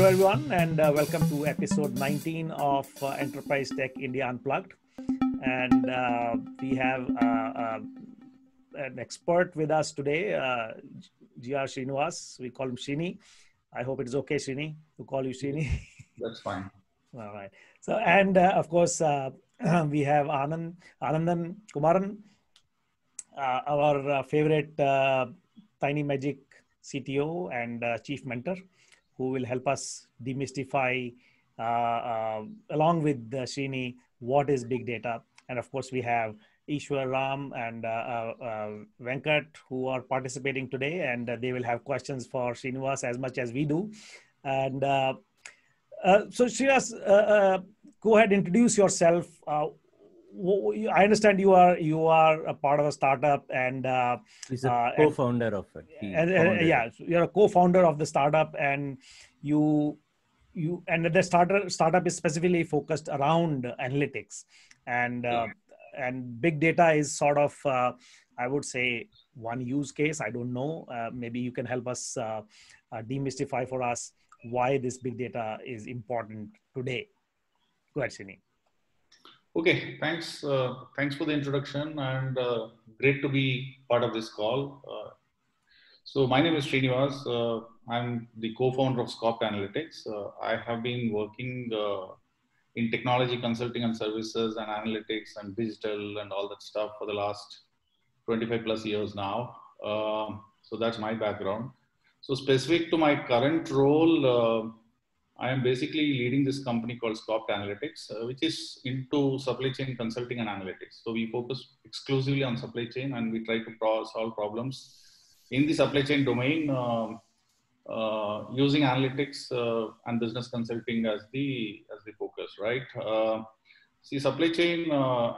Hello everyone, and welcome to episode 19 of Enterprise Tech India Unplugged. And we have an expert with us today, G.R. Srinivas. We call him Srini. I hope it's okay, Srini, to call you Srini. That's fine. All right. So, and of course, we have Anandan Kumaran, our favorite Tiny Magic CTO and chief mentor, who will help us demystify, along with Srini, what is big data. And of course, we have Ishwar, Ram, and Venkat, who are participating today, and they will have questions for Srinivas as much as we do. And so Srinivas, go ahead, introduce yourself. I understand you are a part of a startup, and he's a co-founder of it. So you're a co-founder of the startup, and the startup is specifically focused around analytics, and and big data is sort of I would say one use case. I don't know. Maybe you can help us demystify for us why this big data is important today. Go ahead, Srini. Okay, thanks. Thanks for the introduction, and great to be part of this call. So my name is Srinivas. I'm the co-founder of SCOPE Analytics. I have been working in technology consulting and services and analytics and digital and all that stuff for the last 25 plus years now. So that's my background. So specific to my current role, I am basically leading this company called SCOPE Analytics, which is into supply chain consulting and analytics. So we focus exclusively on supply chain, and we try to solve problems in the supply chain domain using analytics and business consulting as the focus, right? See, supply chain,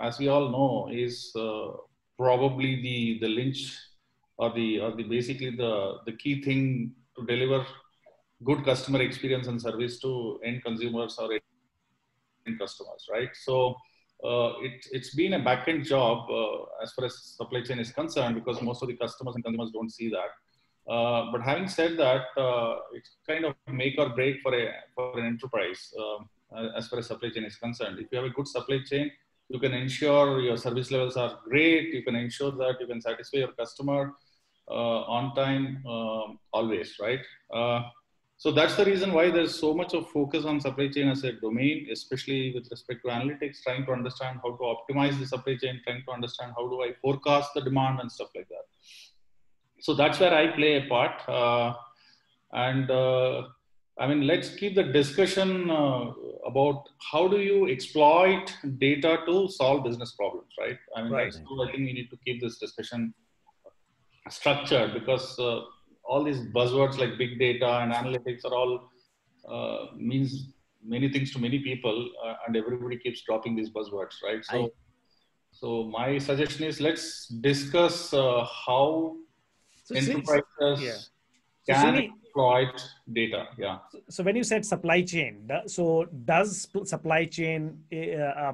as we all know, is probably the lynch or the basically the key thing to deliver good customer experience and service to end consumers or end customers, right? So it's been a back-end job as far as supply chain is concerned, because most of the customers and consumers don't see that. But having said that, it's kind of make or break for an enterprise as far as supply chain is concerned. If you have a good supply chain, you can ensure your service levels are great. You can ensure that you can satisfy your customer on time, always, right? So that's the reason why there's so much of focus on supply chain as a domain, especially with respect to analytics, trying to understand how to optimize the supply chain, trying to understand how do I forecast the demand and stuff like that. So that's where I play a part. I mean, let's keep the discussion about how do you exploit data to solve business problems, right? I mean, right. I think we need to keep this discussion structured, because all these buzzwords like big data and analytics are all means many things to many people, and everybody keeps dropping these buzzwords, right? So, so my suggestion is let's discuss how enterprises can exploit data. Yeah. So when you said supply chain, so does supply chain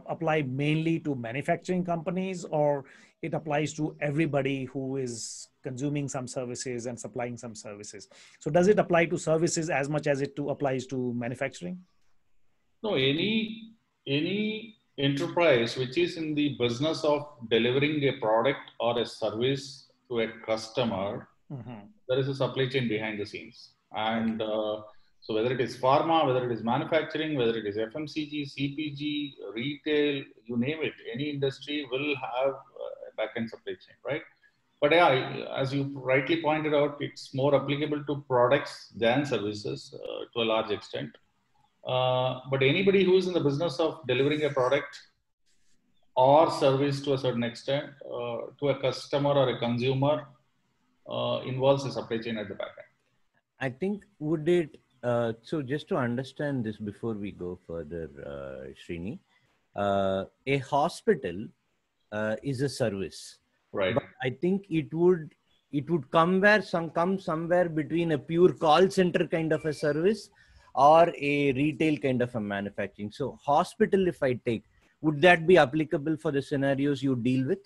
apply mainly to manufacturing companies, or it applies to everybody who is consuming some services and supplying some services? So does it apply to services as much as it applies to manufacturing? No, any enterprise which is in the business of delivering a product or a service to a customer, there is a supply chain behind the scenes. And so whether it is pharma, whether it is manufacturing, whether it is FMCG, CPG, retail, you name it, any industry will have back-end supply chain, right? But yeah, as you rightly pointed out, it's more applicable to products than services to a large extent. But anybody who is in the business of delivering a product or service to a certain extent to a customer or a consumer involves a supply chain at the back end. I think would it, so just to understand this before we go further, Srini, a hospital is a service, right? But I think it would come somewhere between a pure call center kind of a service or a retail kind of a manufacturing. So hospital, if I take, would that be applicable for the scenarios you deal with?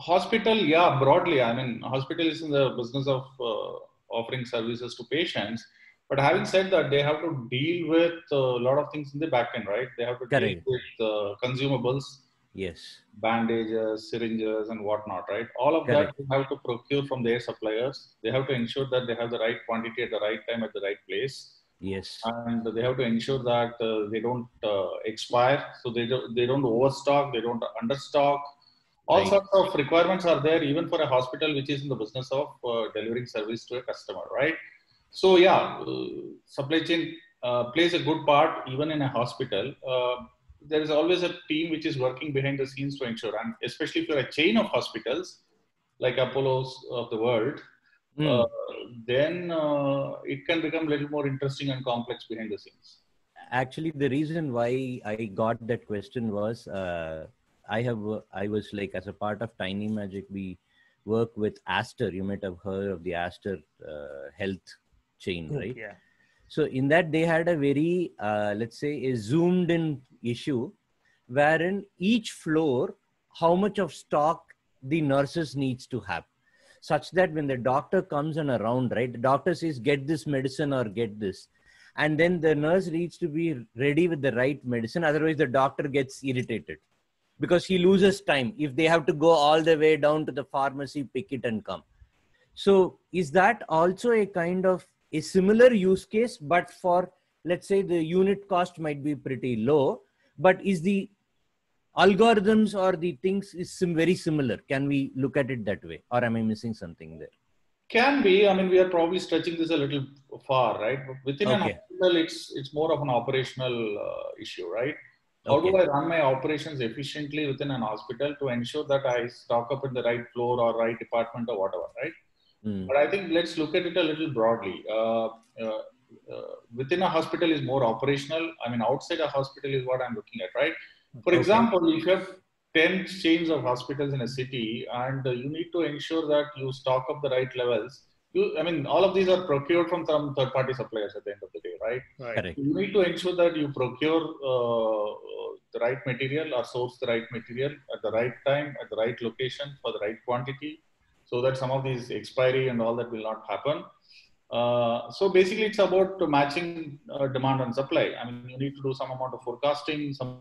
Hospital, yeah, broadly. I mean, hospital is in the business of offering services to patients, But having said that, they have to deal with a lot of things in the back end, right? They have to deal with consumables, bandages, syringes, and whatnot, right? All of that they have to procure from their suppliers. They have to ensure that they have the right quantity at the right time at the right place. Yes. And they have to ensure that they don't expire, so they don't overstock, they don't understock. All sorts of requirements are there, even for a hospital which is in the business of delivering service to a customer, right? So yeah, supply chain plays a good part even in a hospital. There is always a team which is working behind the scenes to ensure, and especially if you're a chain of hospitals like Apollos of the world, then it can become a little more interesting and complex behind the scenes. Actually, the reason why I got that question was I was like, as a part of Tiny Magic, we work with Aster. You might have heard of the Aster health chain, right? Yeah. So in that, they had a very, let's say, a zoomed in issue wherein each floor, how much of stock the nurses needs to have, such that when the doctor comes and around, right, the doctor says, get this medicine or get this. And then the nurse needs to be ready with the right medicine. Otherwise, the doctor gets irritated because he loses time if they have to go all the way down to the pharmacy, pick it and come. So is that also a kind of a similar use case, but for, let's say, the unit cost might be pretty low, but is the algorithms or the things is very similar? Can we look at it that way, or am I missing something there? Can be. I mean, we are probably stretching this a little far, right? But within an hospital, it's more of an operational issue, right? How do I run my operations efficiently within an hospital to ensure that I stock up in the right floor or right department or whatever, right? But I think let's look at it a little broadly. Within a hospital is more operational. I mean, outside a hospital is what I'm looking at, right? For example, if you have 10 chains of hospitals in a city and you need to ensure that you stock up the right levels, I mean, all of these are procured from some third-party suppliers at the end of the day, right? Right. You need to ensure that you procure the right material or source the right material at the right time, at the right location, for the right quantity, so that some of these expiry and all that will not happen. So basically, it's about matching demand and supply. I mean, you need to do some amount of forecasting, some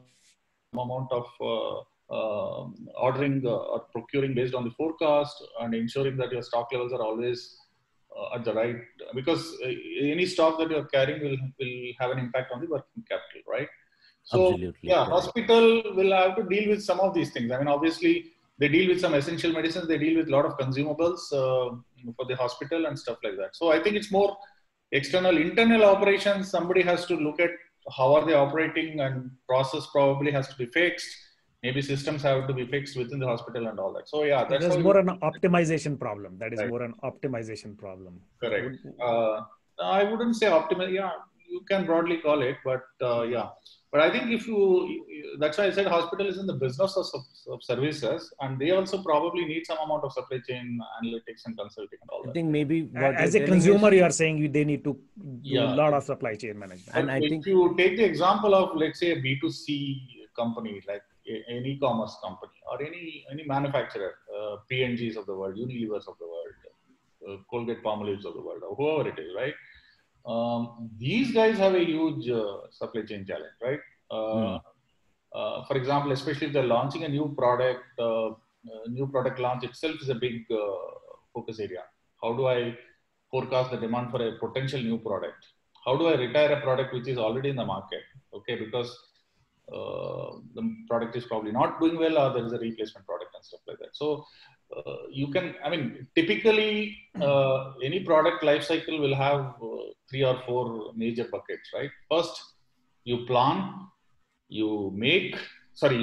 amount of ordering or procuring based on the forecast, and ensuring that your stock levels are always at the right, because any stock that you're carrying will have an impact on the working capital, right? So hospital will have to deal with some of these things. I mean, obviously they deal with some essential medicines, they deal with a lot of consumables for the hospital and stuff like that. So I think it's more external, internal operations. Somebody has to look at how are they operating, and process probably has to be fixed. Maybe systems have to be fixed within the hospital and all that. So yeah, that's more an optimization problem. That is more an optimization problem. Correct. I wouldn't say optimal. Yeah, you can broadly call it, but yeah. But I think if you, that's why I said hospital is in the business of services, and they also probably need some amount of supply chain analytics and consulting and all that. I think maybe what as a consumer, you are saying they need to do a lot of supply chain management. And I think if you take the example of, let's say, a B2C company, like an e-commerce company or any manufacturer, P&Gs of the world, Unilevers of the world, Colgate-Palmolives of the world, or whoever it is, right? These guys have a huge supply chain challenge, right? For example, especially if they're launching a new product launch itself is a big focus area. How do I forecast the demand for a potential new product? How do I retire a product which is already in the market? Okay, because the product is probably not doing well, or there is a replacement product and stuff like that. So you can, I mean, typically any product life cycle will have 3 or 4 major buckets, right? First, you plan, you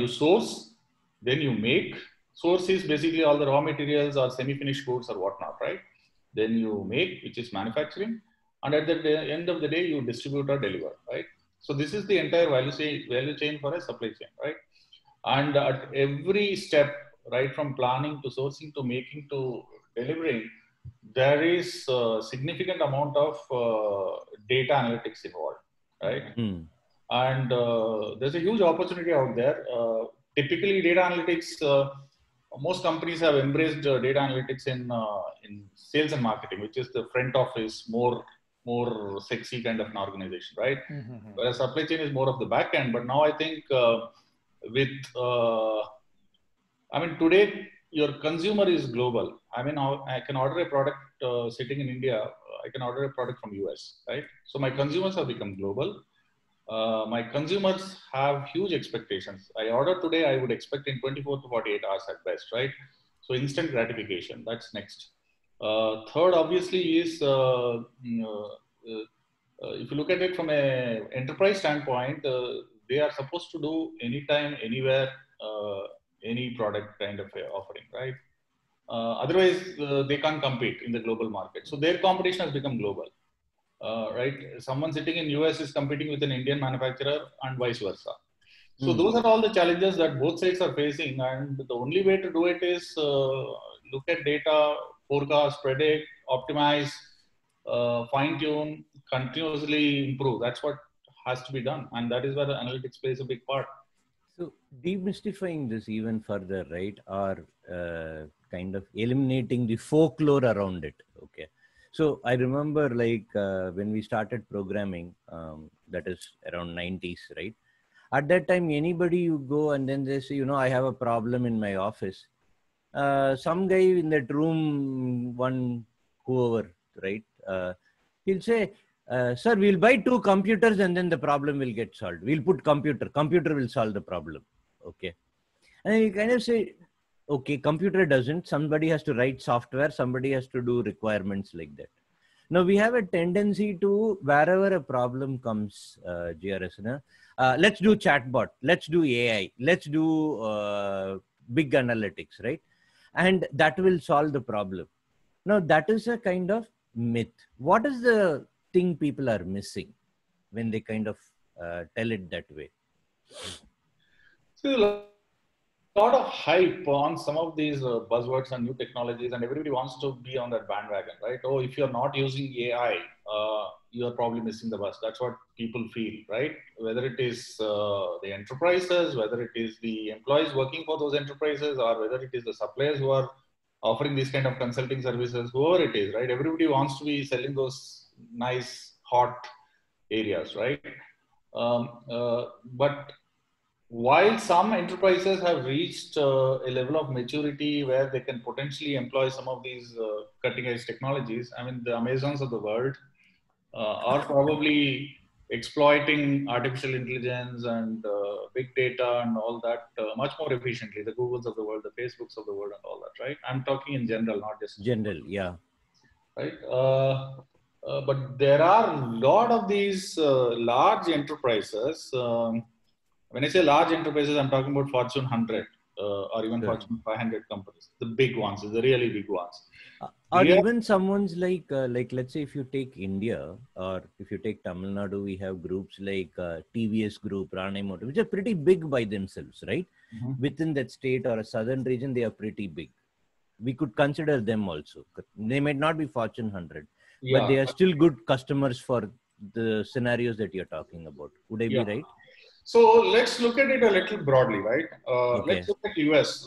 source, then you make. Source is basically all the raw materials or semi-finished goods or whatnot, right? Then you make, which is manufacturing. And at the end of the day, you distribute or deliver, right? So this is the entire value chain for a supply chain, right? And at every step, right from planning to sourcing to making to delivering, there is a significant amount of data analytics involved, right? And there's a huge opportunity out there. Typically, data analytics, most companies have embraced data analytics in sales and marketing, which is the front office, more more sexy kind of an organization, right? Mm-hmm. Whereas supply chain is more of the back end. But now I think I mean, today your consumer is global. I mean, I can order a product sitting in India. I can order a product from US, right? So my consumers have become global. My consumers have huge expectations. I order today, I would expect in 24 to 48 hours at best, right? So instant gratification, that's next. Third, obviously, is if you look at it from an enterprise standpoint, they are supposed to do anytime, anywhere, any product kind of offering, right? Otherwise, they can't compete in the global market. So their competition has become global, right? Someone sitting in US is competing with an Indian manufacturer and vice versa. So those are all the challenges that both sides are facing. And the only way to do it is look at data, forecast, predict, optimize, fine tune, continuously improve. That's what has to be done. And that is where the analytics plays a big part. So demystifying this even further, right? Or kind of eliminating the folklore around it. Okay. So I remember like when we started programming, that is around 90s, right? At that time, anybody you go and then they say, you know, I have a problem in my office. Some guy in that room, whoever, right? He'll say, sir, we'll buy two computers and then the problem will get solved. We'll put computer will solve the problem. Okay. And then you kind of say, okay, computer doesn't, somebody has to write software. Somebody has to do requirements like that. Now we have a tendency to wherever a problem comes, GRSN, let's do chatbot, let's do AI, let's do big analytics, right? And that will solve the problem. Now that is a kind of myth. What is the thing people are missing when they kind of tell it that way? So, a lot of hype on some of these buzzwords and new technologies, and everybody wants to be on that bandwagon, right? Oh, if you're not using AI, you're probably missing the bus. That's what people feel, right? Whether it is the enterprises, whether it is the employees working for those enterprises, or whether it is the suppliers who are offering these kind of consulting services, whoever it is, right? Everybody wants to be selling those nice, hot areas, right? But while some enterprises have reached a level of maturity where they can potentially employ some of these cutting edge technologies, I mean, the Amazons of the world are probably exploiting artificial intelligence and big data and all that much more efficiently. The Googles of the world, the Facebooks of the world and all that, right? I'm talking in general, not just general. Yeah. Right. But there are a lot of these large enterprises. When I say large enterprises, I'm talking about Fortune 100 or even Fortune 500 companies. The big ones, the really big ones. Or even someone's like let's say if you take India or if you take Tamil Nadu, we have groups like TVS Group, Rani Motor, which are pretty big by themselves, right? Mm-hmm. Within that state or a southern region, they are pretty big. We could consider them also. They may not be Fortune 100, but they are still good customers for the scenarios that you're talking about. Would I be right? So let's look at it a little broadly, right? Let's look at US,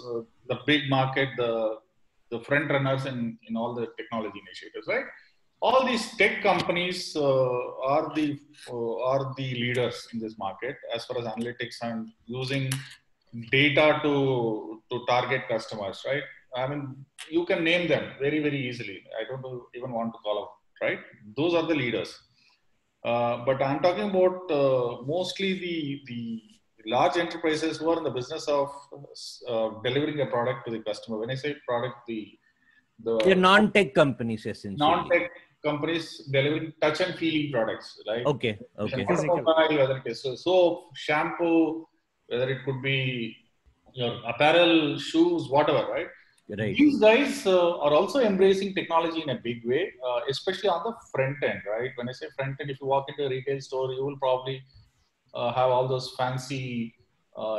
the big market, the front runners in all the technology initiatives, right? All these tech companies are the leaders in this market as far as analytics and using data to target customers, right? I mean, you can name them very, very easily. I don't even want to call out, right? Those are the leaders. But I'm talking about mostly the large enterprises who are in the business of delivering a product to the customer. When I say product, the non-tech companies, essentially. Non-tech companies delivering touch and feeling products, right? Okay, okay. Whether it is soap, shampoo, whether it could be your apparel, shoes, whatever, right? Right. These guys are also embracing technology in a big way, especially on the front end, right? When I say front end, if you walk into a retail store, you will probably have all those fancy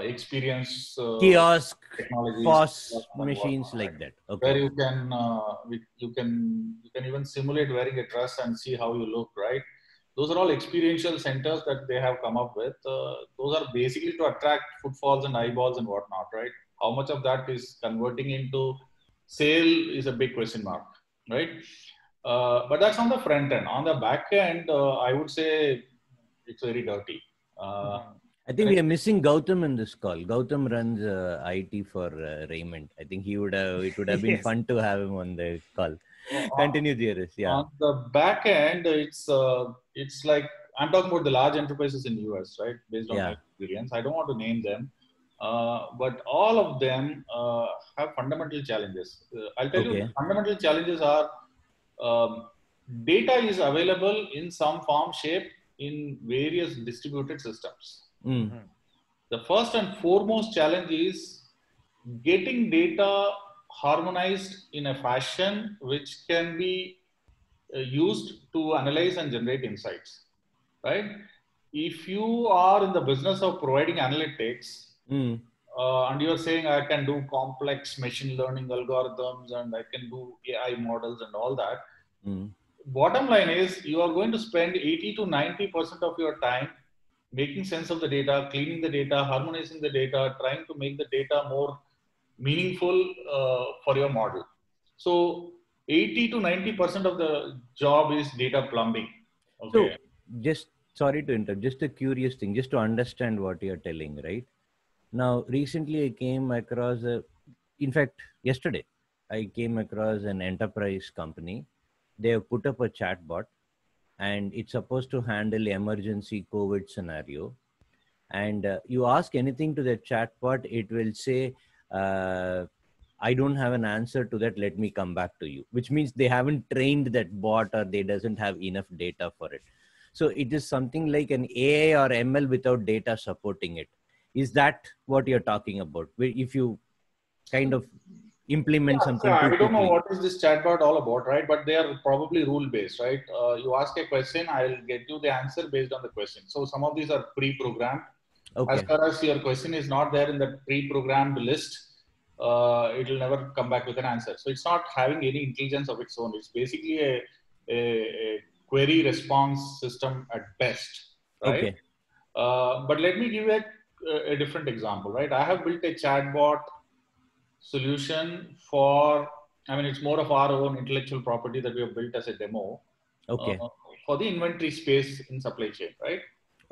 experience. Kiosk, POS machines like that. Okay. Where you can, you can even simulate wearing a dress and see how you look, right? Those are all experiential centers that they have come up with. Those are basically to attract footfalls and eyeballs and whatnot, right? How much of that is converting into sale is a big question mark, right? But that's on the front end. On the back end, I would say it's very dirty. I think we are missing Gautam in this call. Gautam runs IT for Raymond. I think he would have, it would have been yes. fun to have him on the call. Continue, dearest. Yeah. On the back end, it's like, I'm talking about the large enterprises in the US, right? Based on my experience. I don't want to name them. But all of them have fundamental challenges. I'll tell you, the fundamental challenges are data is available in some form, shape in various distributed systems. Mm-hmm. The first and foremost challenge is getting data harmonized in a fashion which can be used to analyze and generate insights, right? If you are in the business of providing analytics, and you're saying I can do complex machine learning algorithms and I can do AI models and all that. Bottom line is you are going to spend 80 to 90% of your time making sense of the data, cleaning the data, harmonizing the data, trying to make the data more meaningful for your model. So 80 to 90% of the job is data plumbing. Okay. So just, sorry to interrupt, just a curious thing, just to understand what you're telling, right? Now, recently I came across, in fact, yesterday, I came across an enterprise company. They have put up a chatbot and it's supposed to handle emergency COVID scenario. And you ask anything to the chatbot, it will say, I don't have an answer to that. Let me come back to you, which means they haven't trained that bot or they doesn't have enough data for it. So it is something like an AI or ML without data supporting it. Is that what you're talking about? If you kind of implement something. I don't know what is this chatbot all about, right? But they are probably rule-based, right? You ask a question, I'll get you the answer based on the question. So some of these are pre-programmed. Okay. As far as your question is not there in the pre-programmed list, it will never come back with an answer. So it's not having any intelligence of its own. It's basically a query response system at best, right? Okay. But let me give you a different example, right? I have built a chatbot solution for, I mean, it's more of our own intellectual property that we have built as a demo for the inventory space in supply chain, right?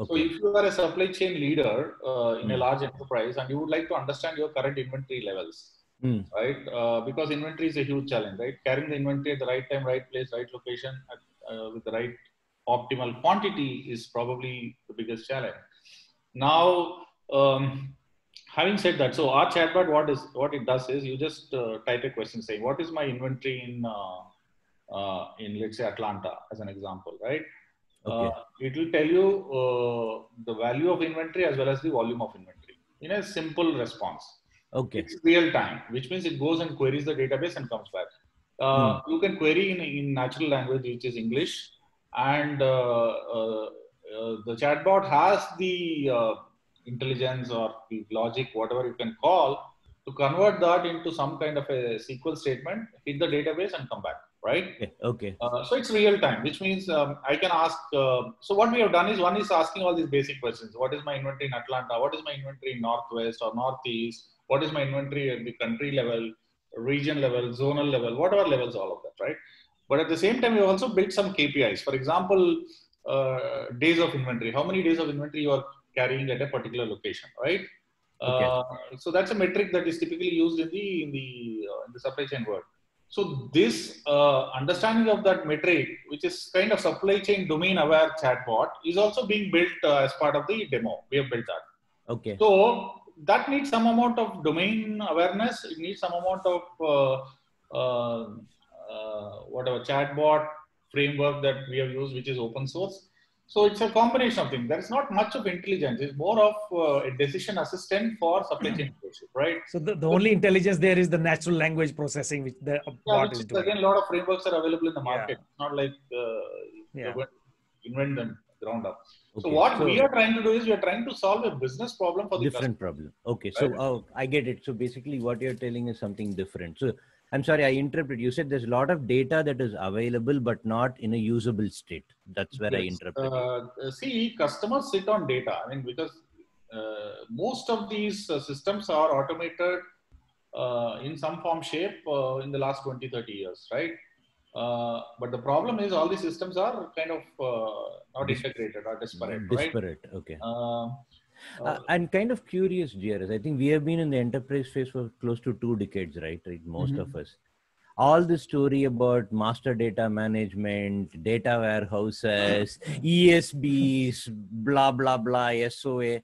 Okay. So if you are a supply chain leader in a large enterprise and you would like to understand your current inventory levels, right? Because inventory is a huge challenge, right? Carrying the inventory at the right time, right place, right location at, with the right optimal quantity is probably the biggest challenge. Now, having said that, so our chatbot, what it does is you just type a question saying, what is my inventory in let's say Atlanta as an example, right? Okay. It will tell you the value of inventory as well as the volume of inventory in a simple response. Okay. It's real time, which means it goes and queries the database and comes back. You can query in natural language, which is English, and the chatbot has the intelligence or the logic, whatever you can call, to convert that into some kind of a SQL statement, hit the database and come back, right? Okay. So it's real time, which means I can ask, so what we have done is one is asking all these basic questions. What is my inventory in Atlanta? What is my inventory in Northwest or Northeast? What is my inventory at the country level, region level, zonal level, whatever levels, all of that, right? But at the same time, we also built some KPIs. For example, days of inventory, how many days of inventory you are carrying at a particular location, right? Okay. So that's a metric that is typically used in the supply chain world. So this understanding of that metric, which is kind of supply chain domain aware chatbot, is also being built as part of the demo. We have built that. Okay. So that needs some amount of domain awareness. It needs some amount of whatever chatbot framework that we have used, which is open source. So it's a combination of things. There's not much of intelligence. It's more of a decision assistant for supply chain leadership, right? So the only intelligence there is the natural language processing, which the bot is doing. Again, a lot of frameworks are available in the market. It's not like you're going to invent them ground up. Okay. So what we are trying to do is we are trying to solve a business problem for the different customer. Okay. Right? So I get it. So basically, what you're telling is something different. So I'm sorry, I interrupted. You said there's a lot of data that is available, but not in a usable state. That's where I interrupted. See, customers sit on data. I mean, because most of these systems are automated in some form, shape in the last 20, 30 years, right? But the problem is all these systems are kind of not integrated or disparate. Disparate, right? Okay. I'm kind of curious, GRS. I think we have been in the enterprise phase for close to 2 decades, right? Most of us. All the story about master data management, data warehouses, ESBs, blah, blah, blah, SOA.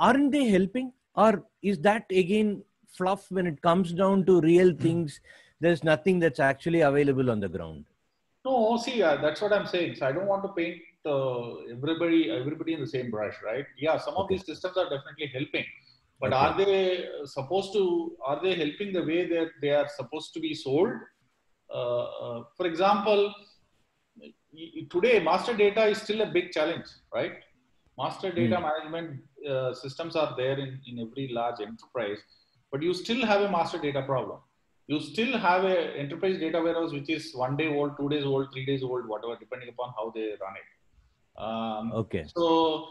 Aren't they helping? Or is that again fluff when it comes down to real things? There's nothing that's actually available on the ground. No, see, that's what I'm saying. So I don't want to paint everybody in the same brush, right? Yeah, some of these systems are definitely helping. But are they supposed to, are they helping the way that they are supposed to be sold? For example, today master data is still a big challenge, right? Master data management systems are there in every large enterprise, but you still have a master data problem. You still have an enterprise data warehouse, which is 1 day old, 2 days old, 3 days old, whatever, depending upon how they run it. So,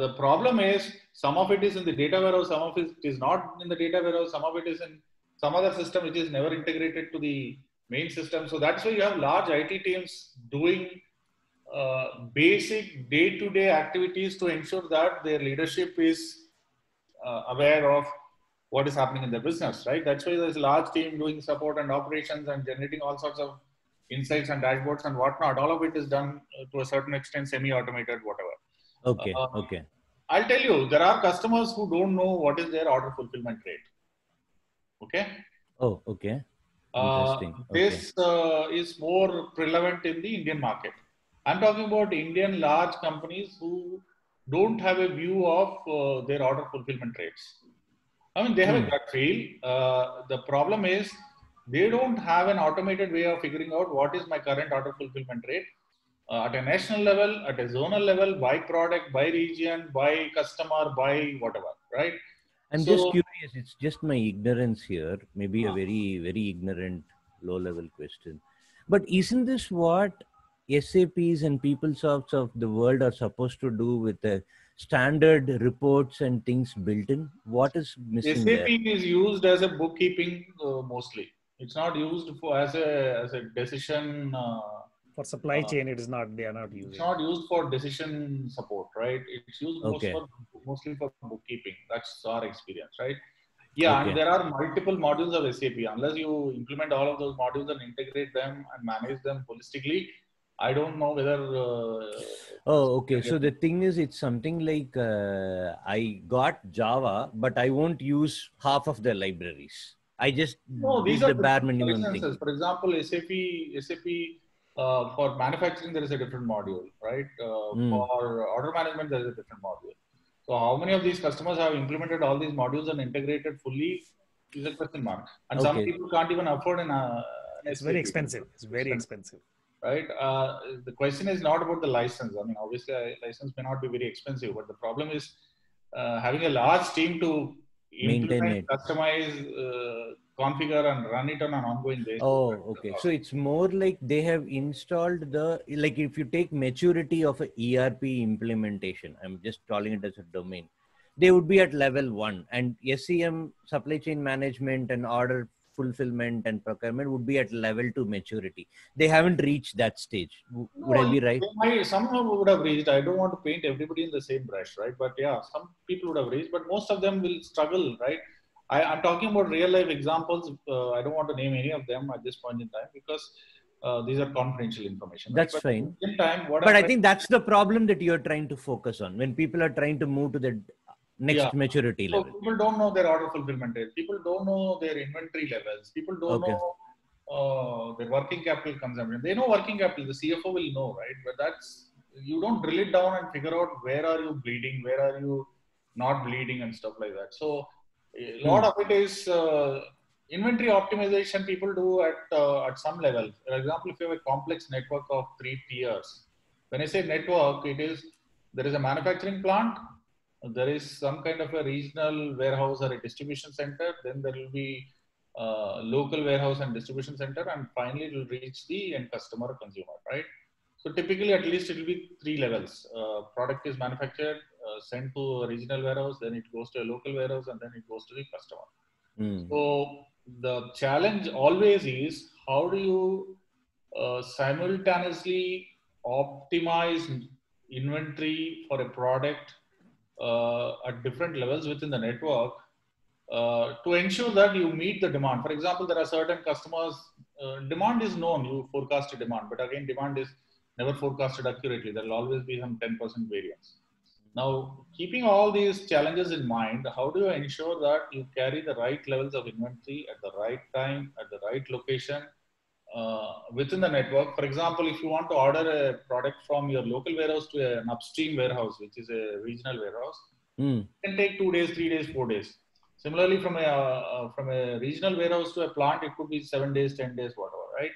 the problem is some of it is in the data warehouse, some of it is not in the data warehouse, some of it is in some other system which is never integrated to the main system. So that's why you have large IT teams doing basic day-to-day activities to ensure that their leadership is aware of what is happening in their business, right? That's why there's a large team doing support and operations and generating all sorts of insights and dashboards and whatnot. All of it is done to a certain extent semi-automated, whatever. Okay, okay. I'll tell you, there are customers who don't know what is their order fulfillment rate. Okay? Oh, okay. Interesting. This is more prevalent in the Indian market. I'm talking about Indian large companies who don't have a view of their order fulfillment rates. I mean, they have a gut feel. The problem is they don't have an automated way of figuring out what is my current order fulfillment rate. At a national level, at a zonal level, by product, by region, by customer, by whatever, right? I'm just curious, it's just my ignorance here, maybe a very, very ignorant low-level question. But isn't this what SAPs and PeopleSofts of the world are supposed to do with the standard reports and things built in? What is missing there? SAP is used as a bookkeeping mostly. It's not used for, as a decision... for supply chain, it is not, they are not using. It's not used for decision support, right? It's used mostly for bookkeeping. That's our experience, right? Yeah, and there are multiple modules of SAP. Unless you implement all of those modules and integrate them and manage them holistically, I don't know whether... oh, okay. So the thing is, it's something like I got Java, but I won't use half of the libraries. I just use the bare minimum thing. For example, SAP for manufacturing, there is a different module, right? For order management, there is a different module. So how many of these customers have implemented all these modules and integrated fully is a question mark. And some people can't even afford an It's very expensive. It's very expensive. Right? The question is not about the license. I mean, obviously, a license may not be very expensive, but the problem is having a large team to implement, customize, configure and run it on an ongoing basis. Oh, okay. So it's more like they have installed the, like if you take maturity of an ERP implementation, I'm just calling it as a domain, they would be at level 1 and SCM, supply chain management and order fulfillment and procurement would be at level 2 maturity. They haven't reached that stage. Would I be right? Some would have reached. I don't want to paint everybody in the same brush, right? But yeah, some people would have reached, but most of them will struggle, right? I'm talking about real life examples. I don't want to name any of them at this point in time because these are confidential information. That's fine. But I think that's the problem that you're trying to focus on when people are trying to move to the next maturity level. People don't know their order fulfillment rate. People don't know their inventory levels. People don't know their working capital consumption. They know working capital. The CFO will know, right? But that's, you don't drill it down and figure out where are you bleeding, where are you not bleeding and stuff like that. So a lot of it is inventory optimization people do at some level. For example, if you have a complex network of 3 tiers, when I say network, it is, there is a manufacturing plant, there is some kind of a regional warehouse or a distribution center, then there will be local warehouse and distribution center, and finally it will reach the end customer or consumer, right? So typically at least it will be 3 levels. Product is manufactured, sent to a regional warehouse, then it goes to a local warehouse, and then it goes to the customer. So the challenge always is how do you simultaneously optimize inventory for a product at different levels within the network to ensure that you meet the demand. For example, there are certain customers, demand is known, you forecast a demand, but again, demand is never forecasted accurately. There will always be some 10% variance. Now, keeping all these challenges in mind, how do you ensure that you carry the right levels of inventory at the right time, at the right location within the network? For example, if you want to order a product from your local warehouse to an upstream warehouse, which is a regional warehouse, it can take 2 days, 3 days, 4 days. Similarly, from a regional warehouse to a plant, it could be 7 days, 10 days, whatever, right?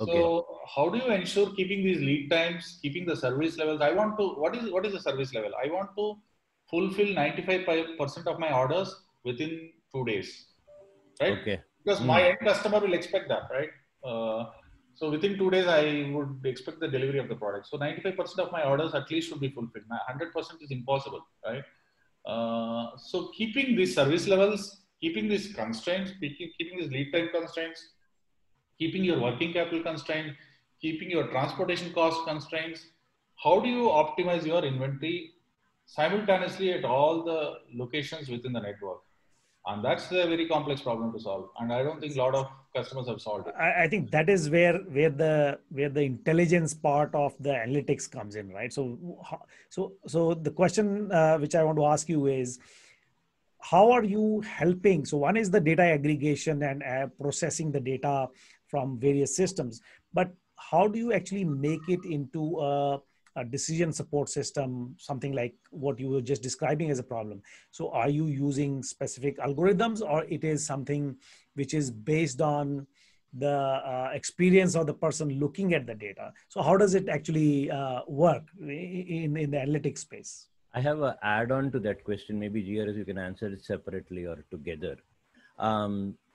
Okay. So how do you ensure keeping these lead times, keeping the service levels? I want to, what is the service level? I want to fulfill 95% of my orders within 2 days, right? Okay. Because my end customer will expect that, right? So within 2 days, I would expect the delivery of the product. So 95% of my orders at least should be fulfilled. 100% is impossible, right? So keeping these service levels, keeping these constraints, keeping these lead time constraints, keeping your working capital constraint, keeping your transportation cost constraints. How do you optimize your inventory simultaneously at all the locations within the network? And that's a very complex problem to solve. And I don't think a lot of customers have solved it. I think that is where the intelligence part of the analytics comes in, right? So the question which I want to ask you is, how are you helping? So one is the data aggregation and processing the data from various systems, but how do you actually make it into a decision support system, something like what you were just describing as a problem? So are you using specific algorithms, or it is something which is based on the experience of the person looking at the data? So how does it actually work in the analytics space? I have an add-on to that question. Maybe GR, you can answer it separately or together.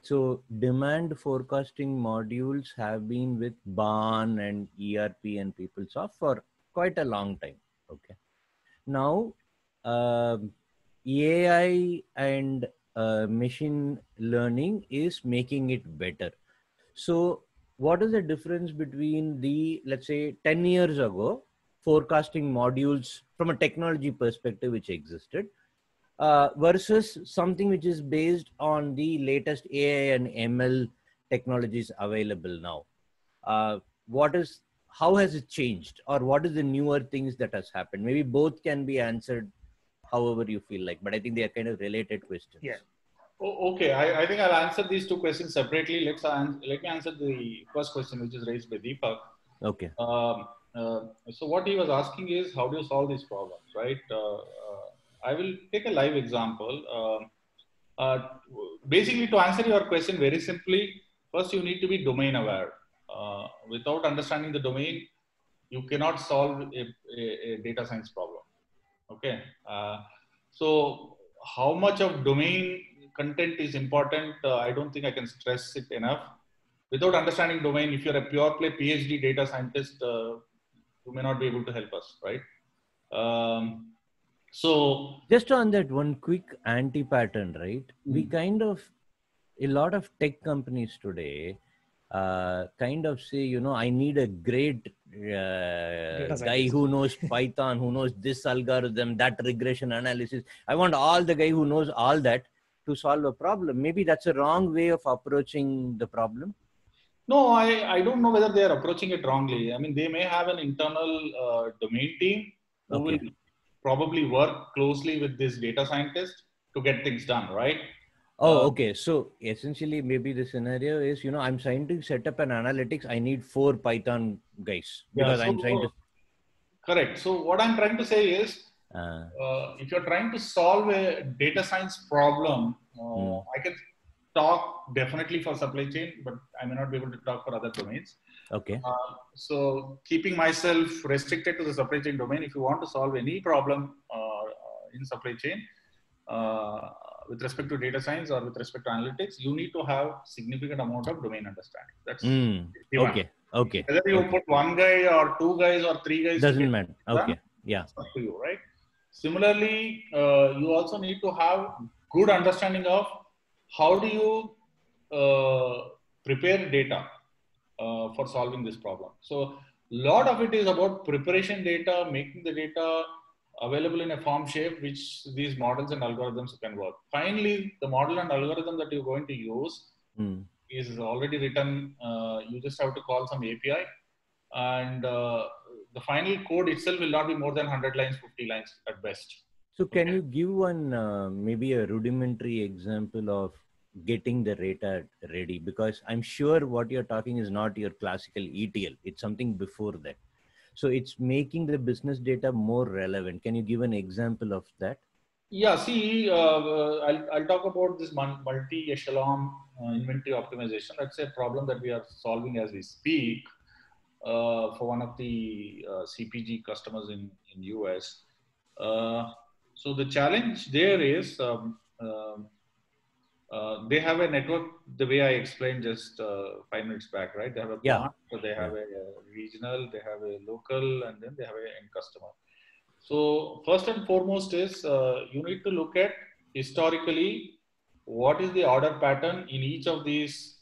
So demand forecasting modules have been with BAAN and ERP and PeopleSoft for quite a long time. Okay. Now, AI and machine learning is making it better. So what is the difference between the, let's say 10 years ago, forecasting modules from a technology perspective which existed versus something which is based on the latest AI and ML technologies available now? How has it changed, or what is the newer things that has happened? Maybe both can be answered however you feel like, but I think they are kind of related questions. Yeah. Oh, okay. I think I'll answer these two questions separately. Let me answer the first question which is raised by Deepak. Okay. So what he was asking is, how do you solve these problems, right? I will take a live example. Basically, to answer your question very simply, first you need to be domain aware. Without understanding the domain, you cannot solve a data science problem. Okay. So how much of domain content is important? I don't think I can stress it enough. Without understanding domain, if you're a pure play PhD data scientist, you may not be able to help us, right? So just on that one quick anti-pattern, right? We kind of, a lot of tech companies today kind of say, you know, I need a great guy who knows Python, who knows this algorithm, that regression analysis. I want all the guy who knows all that to solve a problem. Maybe that's a wrong way of approaching the problem. No, I don't know whether they are approaching it wrongly. I mean, they may have an internal domain team who will probably work closely with this data scientist to get things done, right? Oh, okay. So essentially, maybe the scenario is, you know, I'm trying to set up an analytics. I need 4 Python guys because I'm trying to... Correct. So what I'm trying to say is, if you're trying to solve a data science problem, I can talk definitely for supply chain, but I may not be able to talk for other domains. Okay. So keeping myself restricted to the supply chain domain, if you want to solve any problem in supply chain with respect to data science or with respect to analytics, you need to have significant amount of domain understanding. That's okay. Okay. Whether you put 1 guy or 2 guys or 3 guys, doesn't matter. Okay. Yeah. It's up to you, right? Similarly, you also need to have good understanding of how do you prepare data for solving this problem. So a lot of it is about preparation data, making the data available in a form shape which these models and algorithms can work. Finally, the model and algorithm that you're going to use is already written. You just have to call some API, and the final code itself will not be more than 100 lines, 50 lines at best. So can you give one maybe a rudimentary example of getting the data ready? Because I'm sure what you're talking is not your classical ETL. It's something before that. So it's making the business data more relevant. Can you give an example of that? Yeah, see, I'll talk about this multi-echelon inventory optimization. That's a problem that we are solving as we speak for one of the CPG customers in US. So the challenge there is they have a network, the way I explained just 5 minutes back, right? They have a plant, so they have a regional, they have a local, and then they have an end customer. So first and foremost is you need to look at historically what is the order pattern in each of these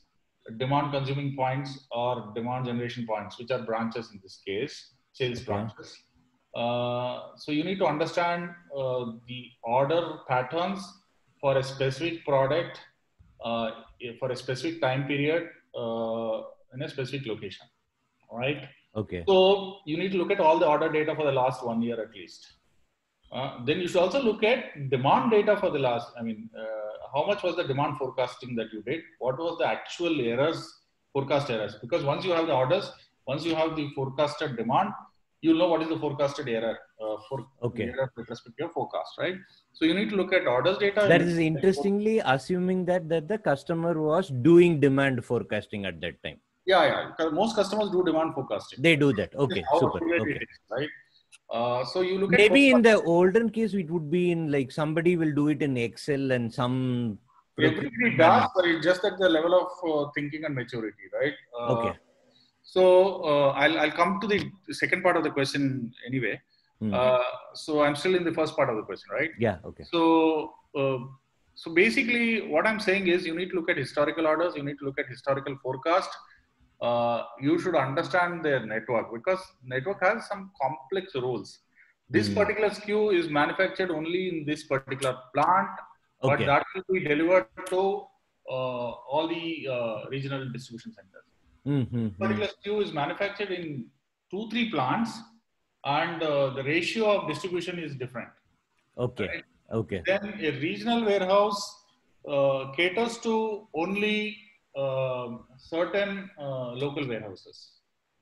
demand consuming points or demand generation points, which are branches in this case, sales branches. So you need to understand the order patterns for a specific product, for a specific time period, in a specific location, all right? Okay. So you need to look at all the order data for the last 1 year at least. Then you should also look at demand data for the last, how much was the demand forecasting that you did? What was the actual errors, forecast errors? Because once you have the orders, once you have the forecasted demand, you know what is the forecasted error error with respect to your forecast, right? So you need to look at orders data. That is interestingly assuming that the customer was doing demand forecasting at that time. Yeah. Most customers do demand forecasting. They do that. Okay, super. Okay. Is, right? So you look at maybe in the olden case, it would be in like somebody will do it in Excel and some. Everybody does, but it's just at the level of thinking and maturity, right? Okay. So I'll come to the second part of the question anyway. So I'm still in the first part of the question, right? Yeah. Okay. So so basically, what I'm saying is, you need to look at historical orders. You need to look at historical forecast. You should understand their network because network has some complex rules. This particular SKU is manufactured only in this particular plant, but that will be delivered to all the regional distribution centers. Particular SKU is manufactured in 2-3 plants, and the ratio of distribution is different. Okay. Right? Okay. Then a regional warehouse caters to only certain local warehouses,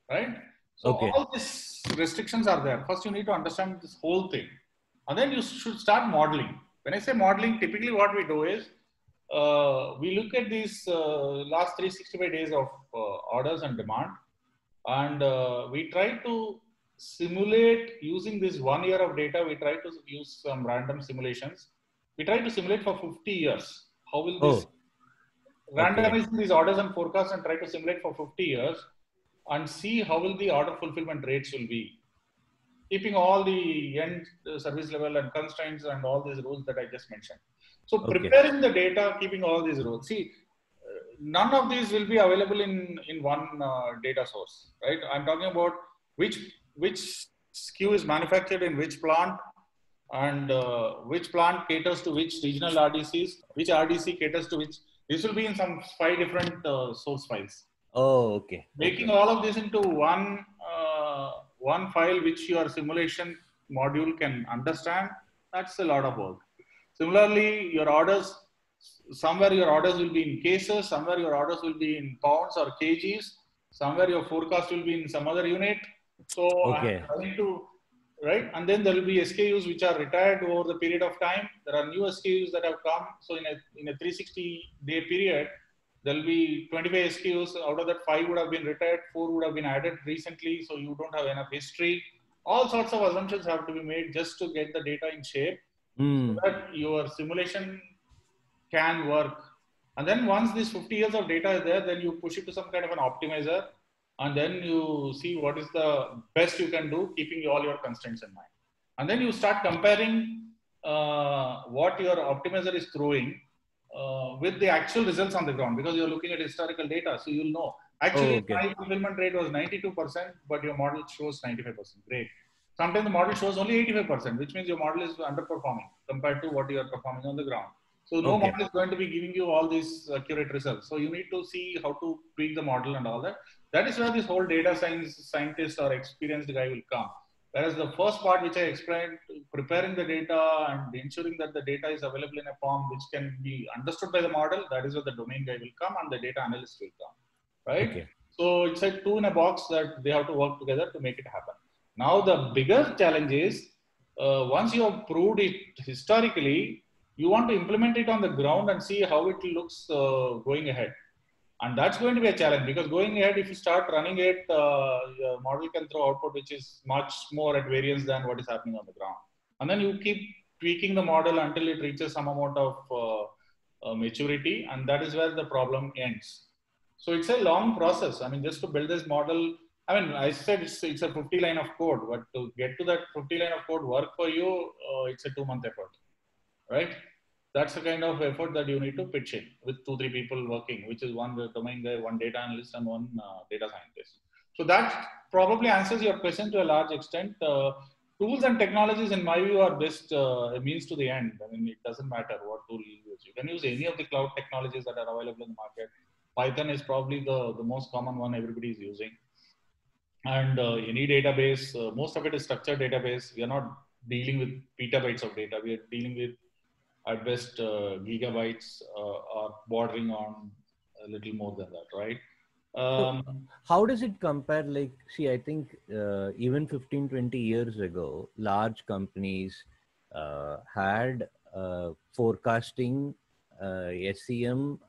right? So all these restrictions are there. First, you need to understand this whole thing, and then you should start modeling. When I say modeling, typically what we do is we look at these last 365 days of orders and demand, and we try to simulate using this 1 year of data. We try to use some random simulations. We try to simulate for 50 years. How will this randomize these orders and forecasts and try to simulate for 50 years and see how will the order fulfillment rates will be, keeping all the end service level and constraints and all these rules that I just mentioned. So preparing the data, keeping all these rules. See, none of these will be available in one data source, right? I'm talking about which SKU is manufactured in which plant, and which plant caters to which regional RDCs, which RDC caters to which. This will be in some 5 different source files. Oh, okay. Making all of this into one file which your simulation module can understand, that's a lot of work. Similarly, your orders, somewhere your orders will be in cases, somewhere your orders will be in pounds or kgs, somewhere your forecast will be in some other unit. So I need to, right? And then there will be SKUs which are retired over the period of time. There are new SKUs that have come. So in a 360-day period, there will be 25 SKUs. Out of that, 5 would have been retired, 4 would have been added recently. So you don't have enough history. All sorts of assumptions have to be made just to get the data in shape. So that your simulation can work. And then once this 50 years of data is there, then you push it to some kind of an optimizer, and then you see what is the best you can do, keeping all your constraints in mind. And then you start comparing what your optimizer is throwing with the actual results on the ground, because you're looking at historical data, so you'll know. Actually, my fulfillment rate was 92%, but your model shows 95%. Great. Sometimes the model shows only 85%, which means your model is underperforming compared to what you are performing on the ground. So no model is going to be giving you all these accurate results. So you need to see how to tweak the model and all that. That is where this whole data science scientist or experienced guy will come. Whereas the first part, which I explained, preparing the data and ensuring that the data is available in a form which can be understood by the model, that is where the domain guy will come and the data analyst will come. Right? Okay. So it's like two in a box that they have to work together to make it happen. Now the bigger challenge is, once you have proved it historically, you want to implement it on the ground and see how it looks going ahead. And that's going to be a challenge, because going ahead, if you start running it, your model can throw output which is much more at variance than what is happening on the ground. And then you keep tweaking the model until it reaches some amount of maturity, and that is where the problem ends. So it's a long process. I mean, just to build this model, I mean, I said it's a 50 line of code, but to get to that 50 line of code work for you, it's a 2-month effort, right? That's the kind of effort that you need to pitch in with 2-3 people working, which is one domain guy, one data analyst, and one data scientist. So that probably answers your question to a large extent. Tools and technologies, in my view, are best a means to the end. I mean, it doesn't matter what tool you use. You can use any of the cloud technologies that are available in the market. Python is probably the most common one everybody is using. And any database, most of it is structured database. We are not dealing with petabytes of data. We are dealing with at best gigabytes or bordering on a little more than that, right? How does it compare? Like, see, I think even 15, 20 years ago, large companies had forecasting, SCM,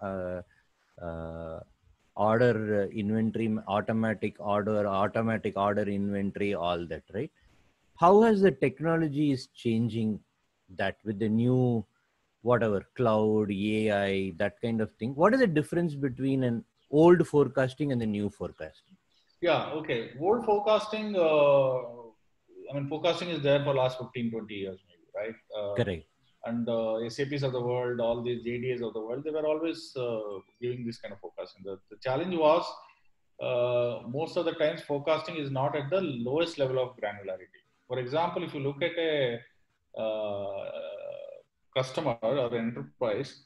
order inventory, automatic order inventory, all that, right? How has the technology is changing that with the new whatever, cloud, AI, that kind of thing? What is the difference between an old forecasting and the new forecasting? Yeah, okay. Old forecasting, I mean, forecasting is there for last 15, 20 years, maybe, right? Correct. And SAPs of the world, all these JDAs of the world, they were always giving this kind of forecasting. The challenge was, most of the times forecasting is not at the lowest level of granularity. For example, if you look at a customer or enterprise,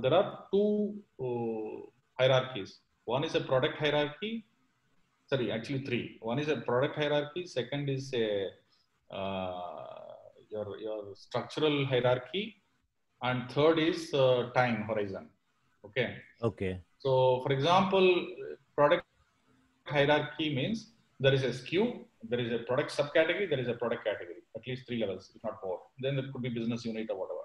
there are two hierarchies. One is a product hierarchy, sorry, actually three. One is a product hierarchy, second is a your structural hierarchy, and third is time horizon. Okay. Okay. So for example, product hierarchy means there is a SKU, there is a product subcategory, there is a product category, at least 3 levels, if not more. Then there could be business unit or whatever,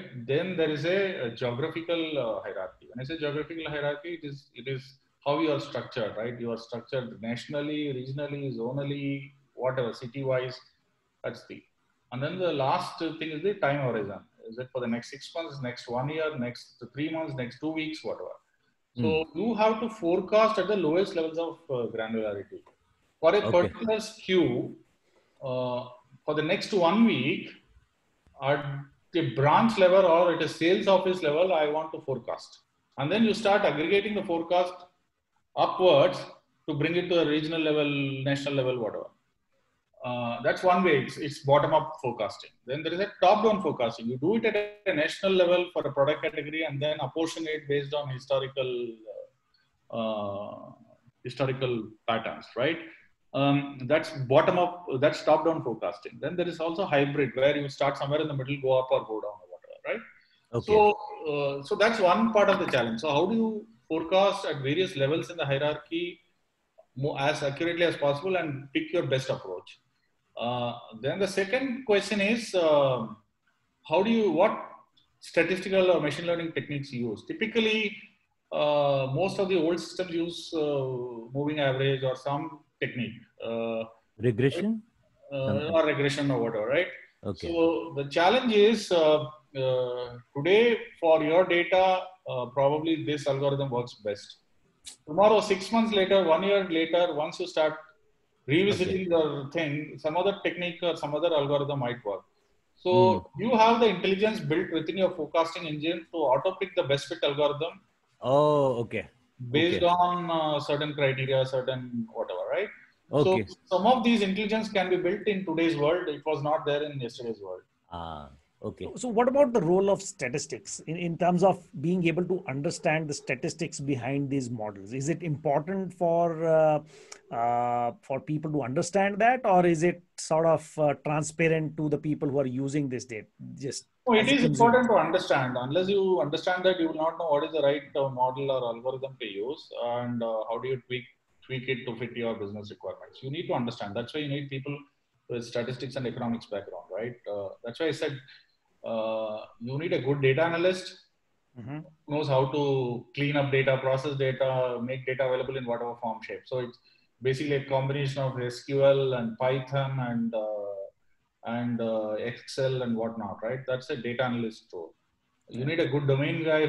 right? Then there is a geographical hierarchy. When I say geographical hierarchy, it is how you are structured, right? You are structured nationally, regionally, zonally, whatever, city-wise, that's the. And then the last thing is the time horizon. Is it for the next 6 months, next 1 year, next 3 months, next 2 weeks, whatever. So you have to forecast at the lowest levels of granularity. For a particular SKU, for the next 1 week, at a branch level or at a sales office level, I want to forecast. And then you start aggregating the forecast upwards to bring it to a regional level, national level, whatever. That's one way, it's bottom-up forecasting. Then there is a top-down forecasting. You do it at a national level for a product category and then apportion it based on historical patterns, right? That's bottom-up, that's top-down forecasting. Then there is also hybrid, where you start somewhere in the middle, go up or go down or whatever, right? Okay. So, so that's one part of the challenge. So how do you forecast at various levels in the hierarchy as accurately as possible and pick your best approach? Then the second question is, what statistical or machine learning techniques you use? Typically, most of the old systems use moving average or some technique. Regression? Or regression or whatever, right? Okay. So the challenge is, today for your data, probably this algorithm works best. Tomorrow, 6 months later, 1 year later, once you start revisiting your thing, some other technique or some other algorithm might work. So you have the intelligence built within your forecasting engine to auto-pick the best fit algorithm. Oh, okay. Based on certain criteria, certain whatever, right? Okay. So some of these intelligence can be built in today's world. It was not there in yesterday's world. Okay. So what about the role of statistics in terms of being able to understand the statistics behind these models? Is it important for people to understand that, or is it sort of transparent to the people who are using this data? It is important to understand. Unless you understand that, you will not know what is the right model or algorithm to use, and how do you tweak it to fit your business requirements. You need to understand. That's why you need people with statistics and economics background, right? That's why I said, you need a good data analyst who knows how to clean up data, process data, make data available in whatever form, shape. So it's basically a combination of SQL and Python and Excel and whatnot, right? That's a data analyst role. You need a good domain guy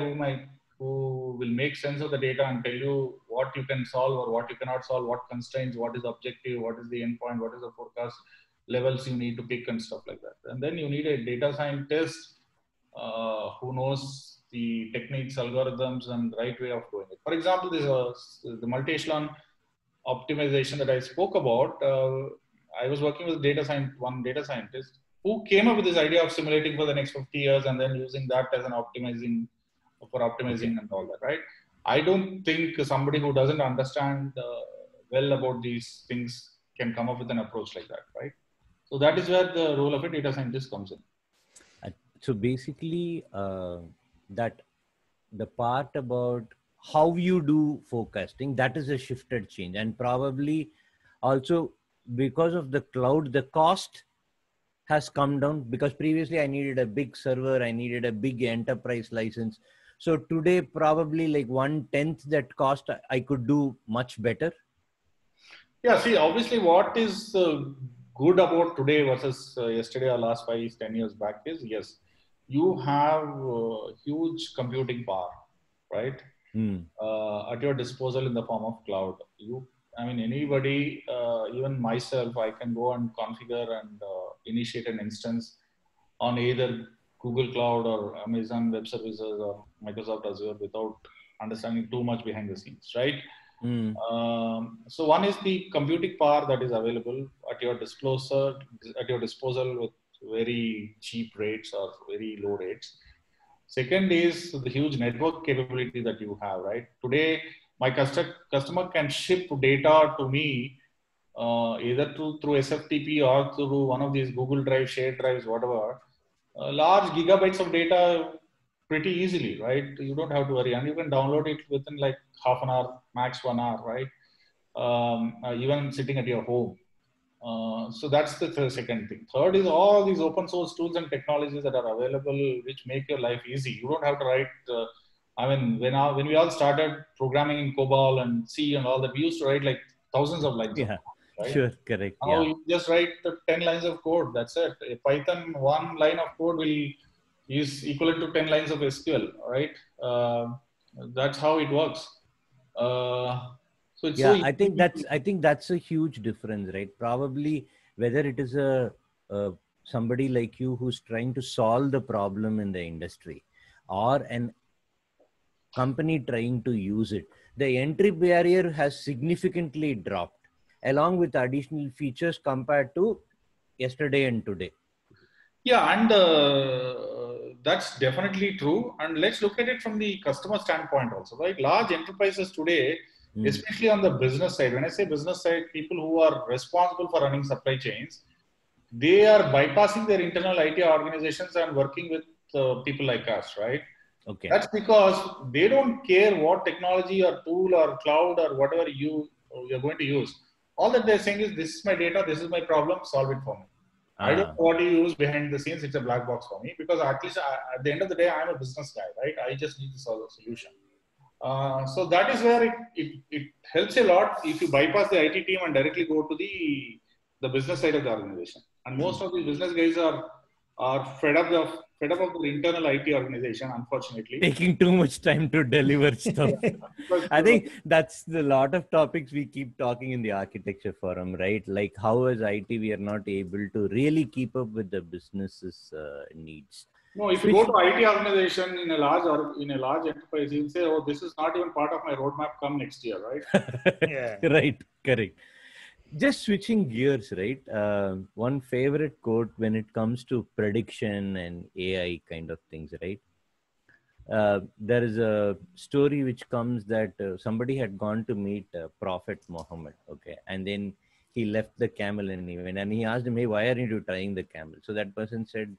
who will make sense of the data and tell you what you can solve or what you cannot solve, what constraints, what is objective, what is the endpoint, what is the forecast, levels you need to pick and stuff like that. And then you need a data scientist who knows the techniques, algorithms, and right way of doing it. For example, this the multi-echelon optimization that I spoke about. I was working with one data scientist who came up with this idea of simulating for the next 50 years and then using that as an optimizing and all that, right? I don't think somebody who doesn't understand well about these things can come up with an approach like that, right? So that is where the role of a data scientist comes in. So basically, the part about how you do forecasting, that is a shifted change. And probably also because of the cloud, the cost has come down, because previously I needed a big server, I needed a big enterprise license. So today probably like 1/10 that cost, I could do much better. Yeah, see, obviously what is good about today versus yesterday or last 5-10 years back is, yes, you have huge computing power, right? At your disposal in the form of cloud. Anybody, even myself, I can go and configure and initiate an instance on either Google Cloud or Amazon Web Services or Microsoft Azure without understanding too much behind the scenes, right? So one is the computing power that is available at your disclosure, at your disposal with very cheap rates or very low rates. Second is the huge network capability that you have, right? Today, my customer can ship data to me either through SFTP or through one of these Google Drive, shared drives, whatever, large gigabytes of data pretty easily, right? You don't have to worry. And you can download it within like half an hour, max 1 hour, right? Even sitting at your home. So that's the second thing. Third is all these open source tools and technologies that are available, which make your life easy. You don't have to write... when we all started programming in COBOL and C and all that, we used to write like thousands of lines. Yeah, right? Sure, correct. Now you just write 10 lines of code. That's it. A Python, one line of code is equivalent to 10 lines of SQL, right? That's how it works. I think that's a huge difference, right? Probably whether it is somebody like you who's trying to solve the problem in the industry or an company trying to use it, the entry barrier has significantly dropped along with additional features compared to yesterday and today. Yeah, and that's definitely true. And let's look at it from the customer standpoint also, right? Large enterprises today, especially on the business side, when I say business side, people who are responsible for running supply chains, they are bypassing their internal IT organizations and working with people like us, right? Okay. That's because they don't care what technology or tool or cloud or whatever you're going to use. All that they're saying is, this is my data, this is my problem, solve it for me. I don't know what you use behind the scenes, it's a black box for me, because at least at the end of the day, I'm a business guy, right? I just need to solve a solution. So that is where it helps a lot if you bypass the IT team and directly go to the business side of the organization. And most of the business guys are fed up of fed up of the internal IT organization, unfortunately. Taking too much time to deliver stuff. I think that's the lot of topics we keep talking in the architecture forum, right? Like how as IT, we are not able to really keep up with the business's needs. No, if you go to IT organization in a large enterprise, you'll say, oh, this is not even part of my roadmap come next year, right? Yeah. Right, correct. Just switching gears, right? One favorite quote when it comes to prediction and AI kind of things, right? There is a story which comes that somebody had gone to meet Prophet Muhammad, okay? And then he left the camel and he went, and he asked him, hey, why are you tying the camel? So that person said,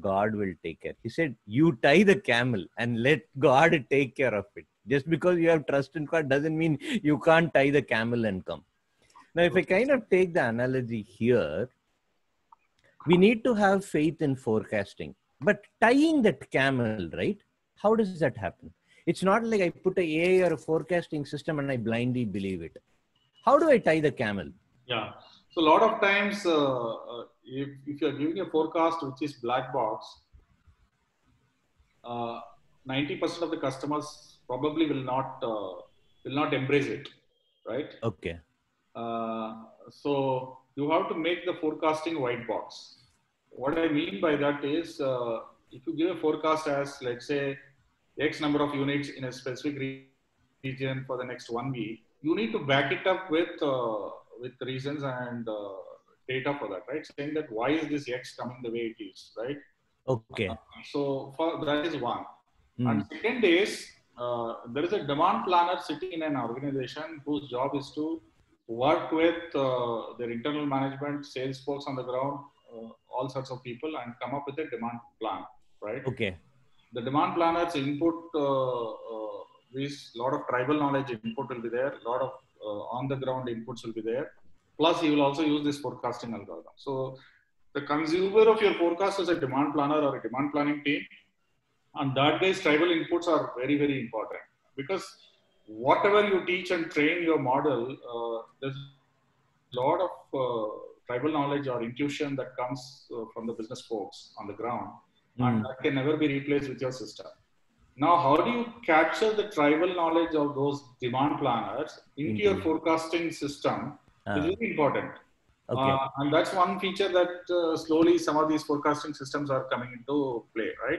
God will take care. He said, you tie the camel and let God take care of it. Just because you have trust in God doesn't mean you can't tie the camel and come. Now, if I kind of take the analogy here, we need to have faith in forecasting, but tying that camel, right? How does that happen? It's not like I put an AI or a forecasting system and I blindly believe it. How do I tie the camel? Yeah. So a lot of times, if you're giving a forecast, which is black box, 90% of the customers probably will not embrace it. Right. Okay. So you have to make the forecasting white box. What I mean by that is, if you give a forecast as, let's say, X number of units in a specific region for the next 1 week, you need to back it up with reasons and data for that, right? Saying that why is this X coming the way it is, right? Okay. So for that is one. Mm. And second is, there is a demand planner sitting in an organization whose job is to work with their internal management, sales folks on the ground, all sorts of people, and come up with a demand plan, right? Okay. The demand planners input, this lot of tribal knowledge input will be there, a lot of on the ground inputs will be there. Plus, he will also use this forecasting algorithm. So, the consumer of your forecast is a demand planner or a demand planning team, and that guy's tribal inputs are very, very important because whatever you teach and train your model, there's a lot of tribal knowledge or intuition that comes from the business folks on the ground, and that can never be replaced with your system. Now, how do you capture the tribal knowledge of those demand planners into your forecasting system is really important. Okay. And that's one feature that slowly some of these forecasting systems are coming into play, right?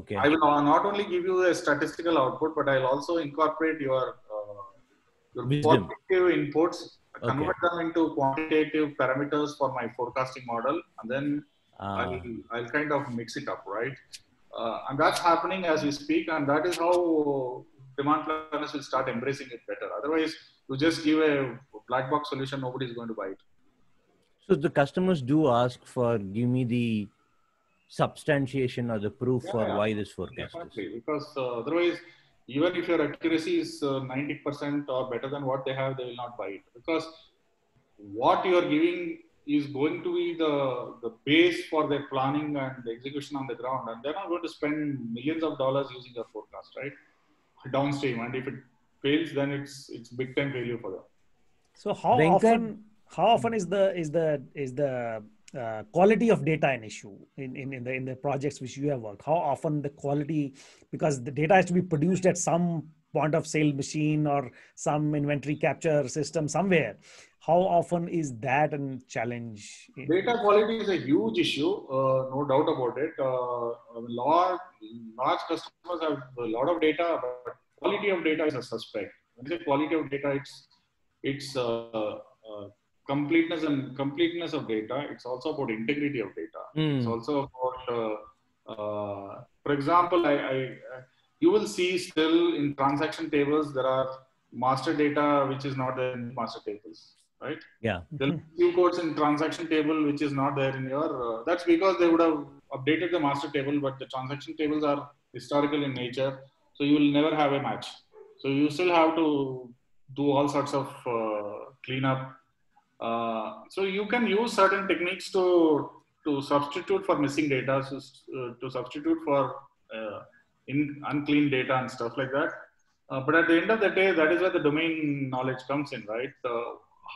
Okay. I will not only give you a statistical output, but I'll also incorporate your quantitative inputs, convert them into quantitative parameters for my forecasting model, and then I'll kind of mix it up, right? And that's happening as we speak, and that is how demand planners will start embracing it better. Otherwise, you just give a black box solution, nobody is going to buy it. So the customers do ask for, give me the substantiation or the proof for why this forecast is. Because otherwise, even if your accuracy is 90% or better than what they have, they will not buy it. Because what you are giving is going to be the base for their planning and the execution on the ground. And they're not going to spend millions of dollars using your forecast, right? Downstream. And if it fails, then it's big time failure for them. So how often is the quality of data an issue in the projects which you have worked? How often the quality, because the data has to be produced at some point of sale machine or some inventory capture system somewhere. How often is that a challenge? Data quality is a huge issue, no doubt about it. Large customers have a lot of data, but quality of data is a suspect. When you say quality of data, it's completeness of data. It's also about integrity of data. It's also about, for example, you will see still in transaction tables, there are master data, which is not there in master tables, right? Yeah. There are few codes in transaction table, which is not there in your, that's because they would have updated the master table, but the transaction tables are historical in nature. So you will never have a match. So you still have to do all sorts of cleanup. So you can use certain techniques to substitute for missing data, to substitute for unclean data and stuff like that. But at the end of the day, that is where the domain knowledge comes in, right?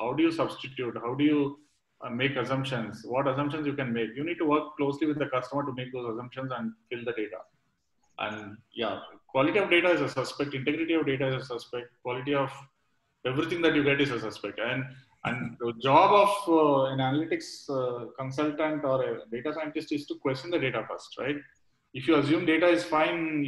How do you substitute? How do you make assumptions. What assumptions you can make? You need to work closely with the customer to make those assumptions and fill the data. And yeah, quality of data is a suspect. Integrity of data is a suspect. Quality of everything that you get is a suspect. And the job of an analytics consultant or a data scientist is to question the data first, right? If you assume data is fine,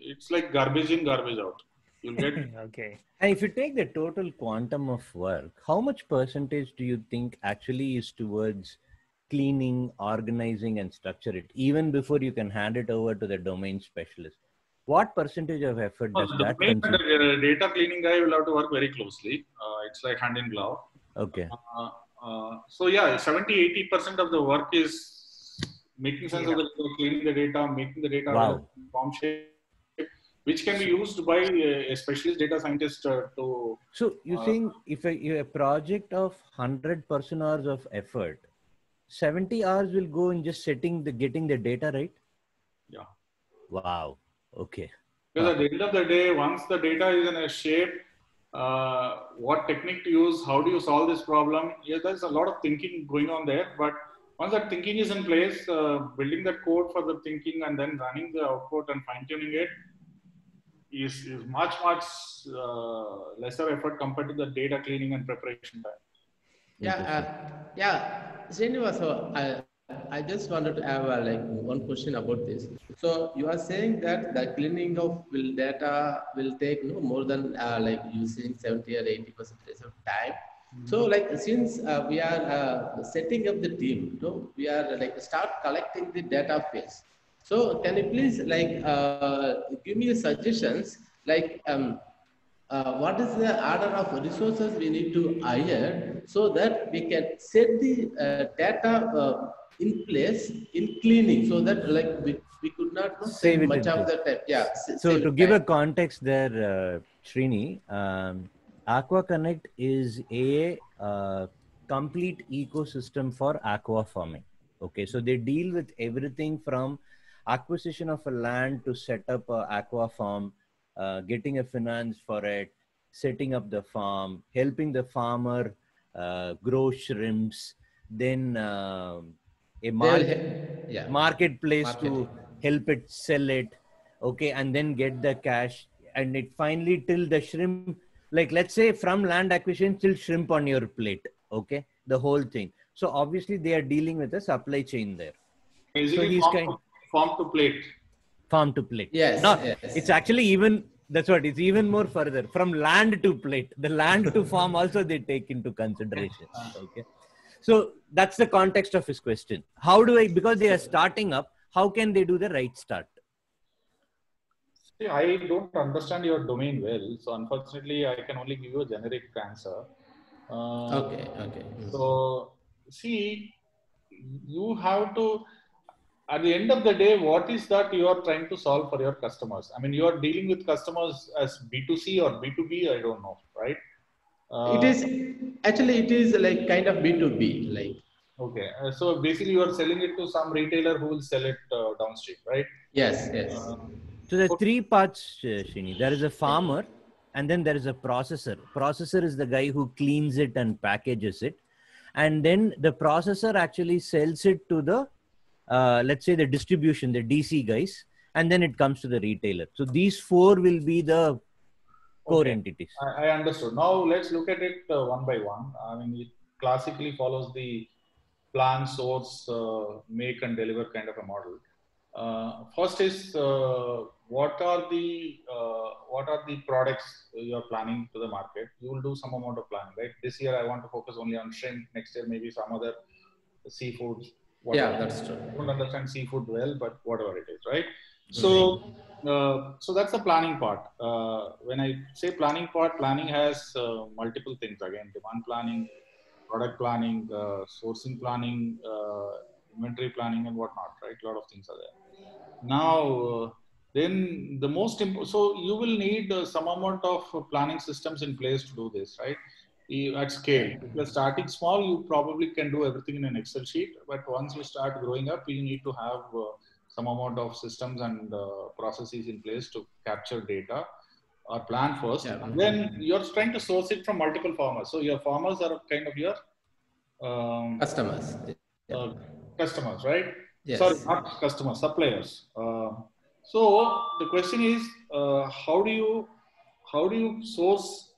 it's like garbage in, garbage out. You'll get okay. And if you take the total quantum of work, how much percentage do you think actually is towards cleaning, organizing, and structure it, even before you can hand it over to the domain specialist? What percentage of effort does that consume? The data cleaning guy will have to work very closely. It's like hand in glove. Okay. So yeah, 70-80% of the work is making sense of the data, cleaning the data, making the data form shape, which can be used by a specialist data scientist to. So you're saying if a project of 100 person hours of effort, 70 hours will go in just getting the data right. Yeah. Wow. Okay. Because at the end of the day, once the data is in a shape, what technique to use, how do you solve this problem? Yeah, there's a lot of thinking going on there, but once that thinking is in place, building that code for the thinking and then running the output and fine-tuning it is much lesser effort compared to the data cleaning and preparation time. Yeah, Srinivas, so I just wanted to have like one question about this. So you are saying that the cleaning of data will take no more than like using 70 or 80% of time. So like since we are setting up the team, so we are like start collecting the data phase. So can you please like give me suggestions like what is the order of resources we need to hire so that we can set the data in place in cleaning so that like we could not save it much of the time. Yeah. So to give a context there, Srini, Aqua Connect is a complete ecosystem for aqua farming. Okay, so they deal with everything from acquisition of a land to set up an aqua farm, getting a finance for it, setting up the farm, helping the farmer grow shrimps, then a marketplace to help it sell it, okay, and then get the cash, and it finally till the shrimp. Like let's say from land acquisition till shrimp on your plate, okay, the whole thing. So obviously they are dealing with a supply chain there. Basically so he's farm to plate. Farm to plate. Yes. No, it's actually even, that's what, it's even more further. From land to plate, the land to farm also they take into consideration, okay. So that's the context of his question. How do I, because they are starting up, how can they do the right start? See, I don't understand your domain well, so unfortunately, I can only give you a generic answer. Okay. So, see, you have to, at the end of the day, what is that you are trying to solve for your customers? I mean, you are dealing with customers as B2C or B2B, I don't know, right? It is like kind of B2B, like. Okay, so basically you are selling it to some retailer who will sell it downstream, right? Yes. So there are three parts, Srini. There is a farmer and then there is a processor. Processor is the guy who cleans it and packages it. And then the processor actually sells it to the, let's say the distribution, the DC guys, and then it comes to the retailer. So these four will be the core entities. I understood. Now let's look at it one by one. I mean, it classically follows the plan, source, make and deliver kind of a model. First is what are the products you are planning to the market? You will do some amount of planning, right? This year I want to focus only on shrimp. Next year maybe some other seafood. Whatever. Yeah, that's true. I don't understand seafood well, but whatever it is, right? So that's the planning part. When I say planning part, planning has multiple things again: demand planning, product planning, sourcing planning, inventory planning, and whatnot. Right, a lot of things are there. Now, then the most important, so you will need some amount of planning systems in place to do this, right? At scale, if you're starting small, you probably can do everything in an Excel sheet, but once you start growing up, you need to have some amount of systems and processes in place to capture data or plan first. Yeah. And then you're trying to source it from multiple farmers. So your farmers are kind of your customers. Yeah. Customers, right? Yes. Sorry, not customers, suppliers. So the question is, how do you source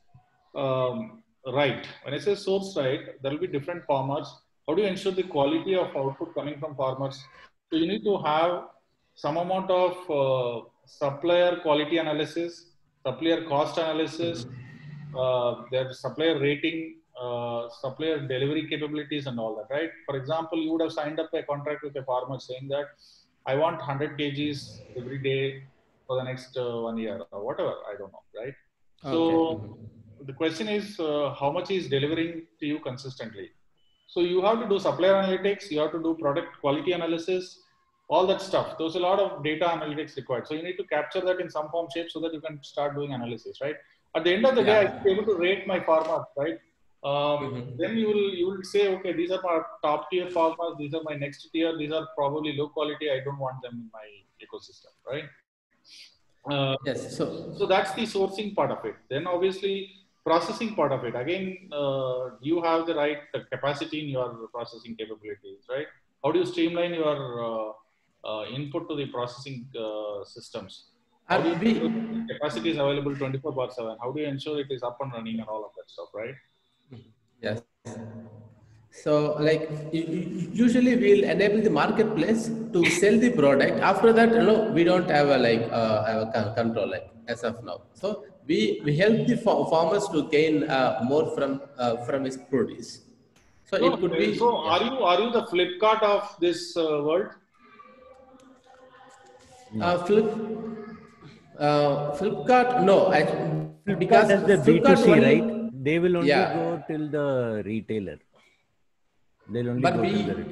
right? When I say source right, there will be different farmers. How do you ensure the quality of output coming from farmers? So you need to have some amount of supplier quality analysis, supplier cost analysis, their supplier rating, supplier delivery capabilities and all that, right? For example, you would have signed up a contract with a farmer saying that I want 100 kgs every day for the next 1 year or whatever, I don't know, right? Okay. So the question is how much is delivering to you consistently? So you have to do supplier analytics, you have to do product quality analysis, all that stuff. There's a lot of data analytics required. So you need to capture that in some form, shape so that you can start doing analysis, right? At the end of the day, I should be able to rate my farmers, right? Then you will say, okay, these are my top tier farmers, these are my next tier, these are probably low quality, I don't want them in my ecosystem, right? Yes. So that's the sourcing part of it. Then obviously processing part of it. Again, you have the right capacity in your processing capabilities, right? How do you streamline your input to the processing systems? How do you capacity is available 24/7? How do you ensure it is up and running and all of that stuff, right? Yes. So like usually we'll enable the marketplace to sell the product. After that, you know, we don't have a control like as of now. So we help the farmers to gain more from his produce. So no, it could be. So are you the Flipkart of this world? Flipkart, no. Because as the B2C, right? They will only go till the retailer. They'll only go till the retailer.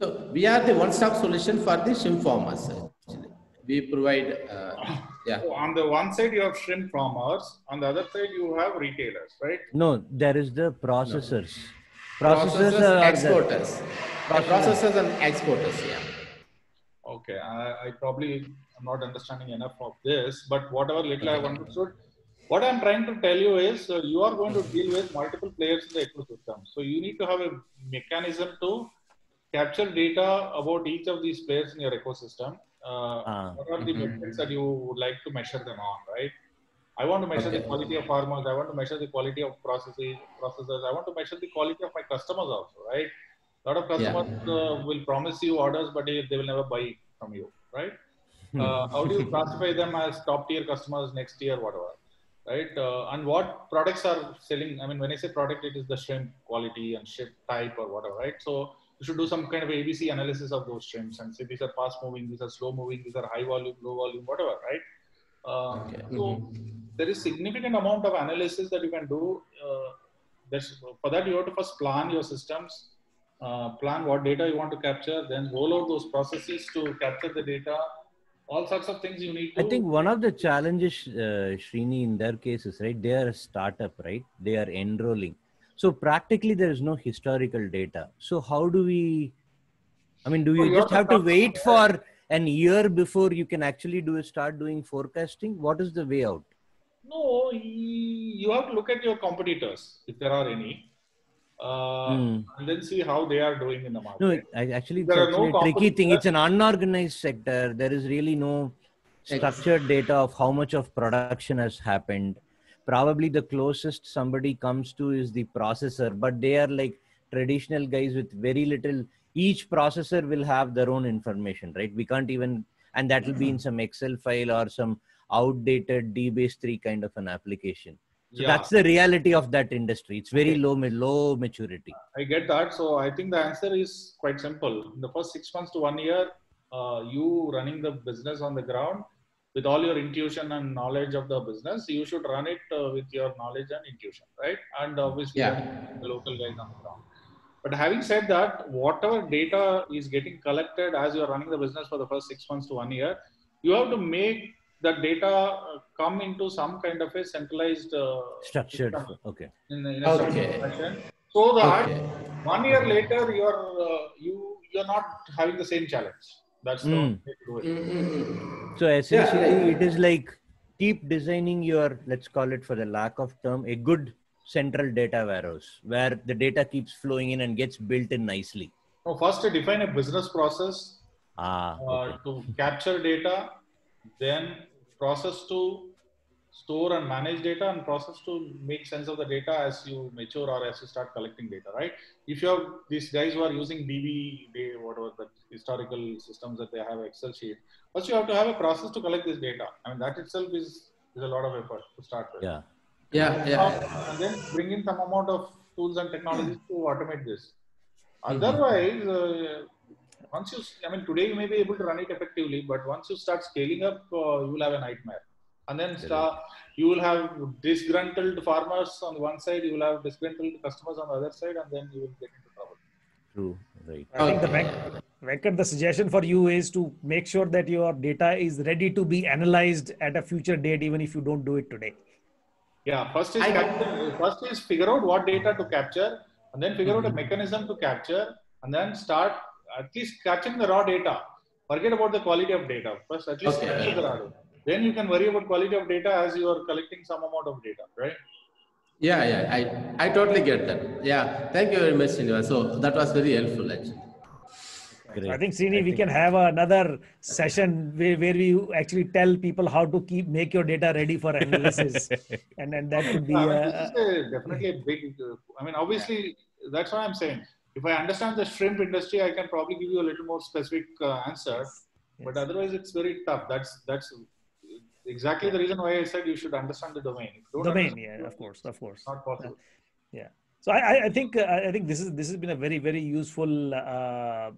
So we are the one-stop solution for the shrimp farmers. Actually. We provide. So on the one side you have shrimp farmers, on the other side you have retailers, right? No, there is the processors. No. Processors and exporters. Processors and exporters. Yeah. Okay, I probably am not understanding enough of this, but whatever little I have understood. What I'm trying to tell you is you are going to deal with multiple players in the ecosystem. So you need to have a mechanism to capture data about each of these players in your ecosystem. What are the metrics that you would like to measure them on, right? I want to measure the quality of farmers. I want to measure the quality of processors. I want to measure the quality of my customers also, right? A lot of customers will promise you orders, but they will never buy from you, right? How do you classify them as top tier customers, next tier, whatever? Right, and what products are selling? I mean, when I say product, it is the shrimp quality and shrimp type or whatever, right? So you should do some kind of ABC analysis of those shrimps and say these are fast moving, these are slow moving, these are high volume, low volume, whatever, right? So there is significant amount of analysis that you can do. For that, you have to first plan your systems, plan what data you want to capture, then roll out those processes to capture the data. All sorts of things you need to. I think one of the challenges, Srini, in their case is, right, they are a startup, right? They are enrolling. So practically there is no historical data. So how do we, I mean, do you just have to wait for an year before you can actually start doing forecasting? What is the way out? No, you have to look at your competitors, if there are any. And then see how they are doing in the market. No, it's actually a tricky thing. It's an unorganized sector. There is really no structured data of how much of production has happened. Probably the closest somebody comes to is the processor, but they are like traditional guys with very little. Each processor will have their own information, right? We can't even, and that will be in some Excel file or some outdated DBase 3 kind of an application. So that's the reality of that industry. It's very low maturity. I get that. So I think the answer is quite simple. In the first 6 months to 1 year, you running the business on the ground with all your intuition and knowledge of the business, you should run it with your knowledge and intuition, right? And obviously the local guys on the ground. But having said that, whatever data is getting collected as you're running the business for the first 6 months to 1 year, you have to make that data come into some kind of a centralized structured system. In a structured fashion. So that 1 year later you're not having the same challenge. That's the way to do it. So essentially it is like keep designing your, let's call it for the lack of term, a good central data warehouse where the data keeps flowing in and gets built in nicely? No, first I define a business process to capture data, then process to store and manage data, and process to make sense of the data as you mature or as you start collecting data, right? If you have these guys who are using DB, whatever the historical systems that they have, Excel sheet, first you have to have a process to collect this data. I mean, that itself is a lot of effort to start with. Yeah. And then bring in some amount of tools and technologies to automate this. Otherwise, once you, I mean, today you may be able to run it effectively, but once you start scaling up, you will have a nightmare. And then you will have disgruntled farmers on one side, you will have disgruntled customers on the other side, and then you will get into trouble. True. Right. I think the suggestion for you is to make sure that your data is ready to be analyzed at a future date, even if you don't do it today. Yeah. First is figure out what data to capture, and then figure out a mechanism to capture, and then start at least capturing the raw data. Forget about the quality of data. First, at least capture the raw data. Then you can worry about quality of data as you are collecting some amount of data, right? Yeah, I totally get that. Yeah, thank you very much, Srinivas. So that was very helpful, actually. Great. I think, Srini, we can have another session where we actually tell people how to make your data ready for analysis, and that could be definitely a big. I mean, obviously, that's what I'm saying. If I understand the shrimp industry, I can probably give you a little more specific answer. Yes. But otherwise, it's very tough. That's exactly the reason why I said you should understand the domain. Of course. Not possible. Yeah. So I think this has been a very, very useful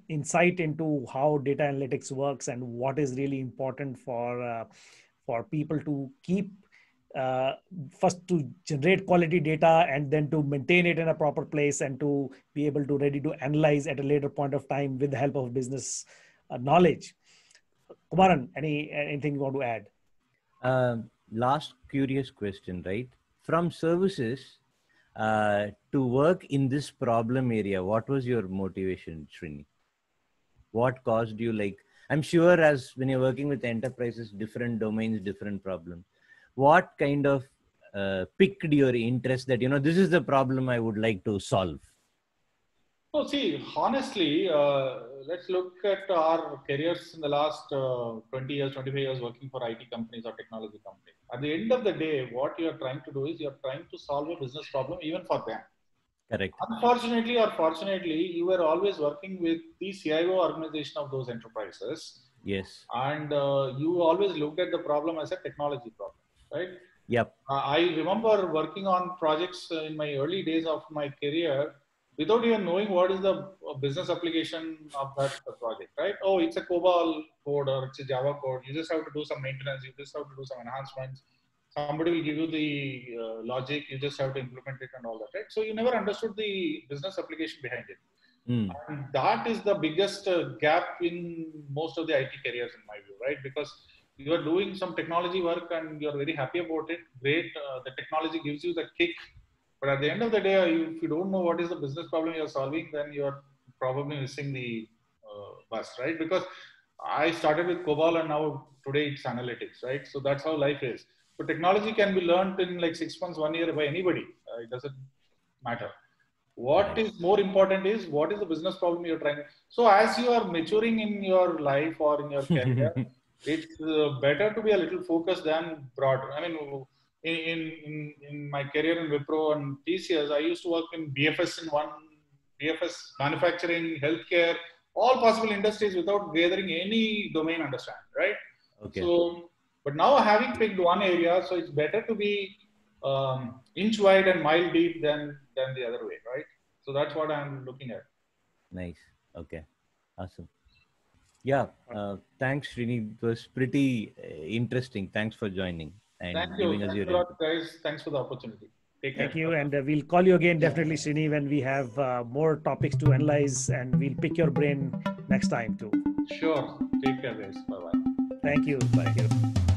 insight into how data analytics works and what is really important for people to keep first to generate quality data and then to maintain it in a proper place and to be able to ready to analyze at a later point of time with the help of business knowledge. Kumaran, anything you want to add? Last curious question, right? From services to work in this problem area, what was your motivation, Srini? What caused you, like, I'm sure as when you're working with enterprises, different domains, different problems, what kind of piqued your interest that, you know, this is the problem I would like to solve? Oh, see, honestly, let's look at our careers in the last 20 years, 25 years working for IT companies or technology companies. At the end of the day, what you're trying to do is you're trying to solve a business problem even for them. Correct. Unfortunately or fortunately, you were always working with the CIO organization of those enterprises. Yes. And you always looked at the problem as a technology problem, right? Yep. I remember working on projects in my early days of my career without even knowing what is the business application of that project, right? Oh, it's a COBOL code or it's a Java code. You just have to do some maintenance. You just have to do some enhancements. Somebody will give you the logic. You just have to implement it and all that, right? So you never understood the business application behind it. Mm. And that is the biggest gap in most of the IT careers in my view, right? Because you are doing some technology work and you're very happy about it. Great. The technology gives you the kick. But at the end of the day, if you don't know what is the business problem you're solving, then you're probably missing the bus, right? Because I started with COBOL and now today it's analytics, right? So that's how life is. So technology can be learned in like 6 months, 1 year by anybody. It doesn't matter. What is more important is what is the business problem you're trying. So as you are maturing in your life or in your career, it's better to be a little focused than broad. I mean, in my career in Wipro and TCS, I used to work in BFS, manufacturing, healthcare, all possible industries without gathering any domain understanding, right? Okay. So, but now having picked one area, so it's better to be inch wide and mile deep than the other way, right? So that's what I'm looking at. Nice. Okay. Awesome. Yeah. Thanks, Srini. It was pretty interesting. Thanks for joining. Thank you. Thanks a lot, guys. Thanks for the opportunity. Take care. Thank you. And we'll call you again, definitely, Srini, when we have more topics to analyze, and we'll pick your brain next time too. Sure. Take care, guys. Bye-bye. Thank you. Bye.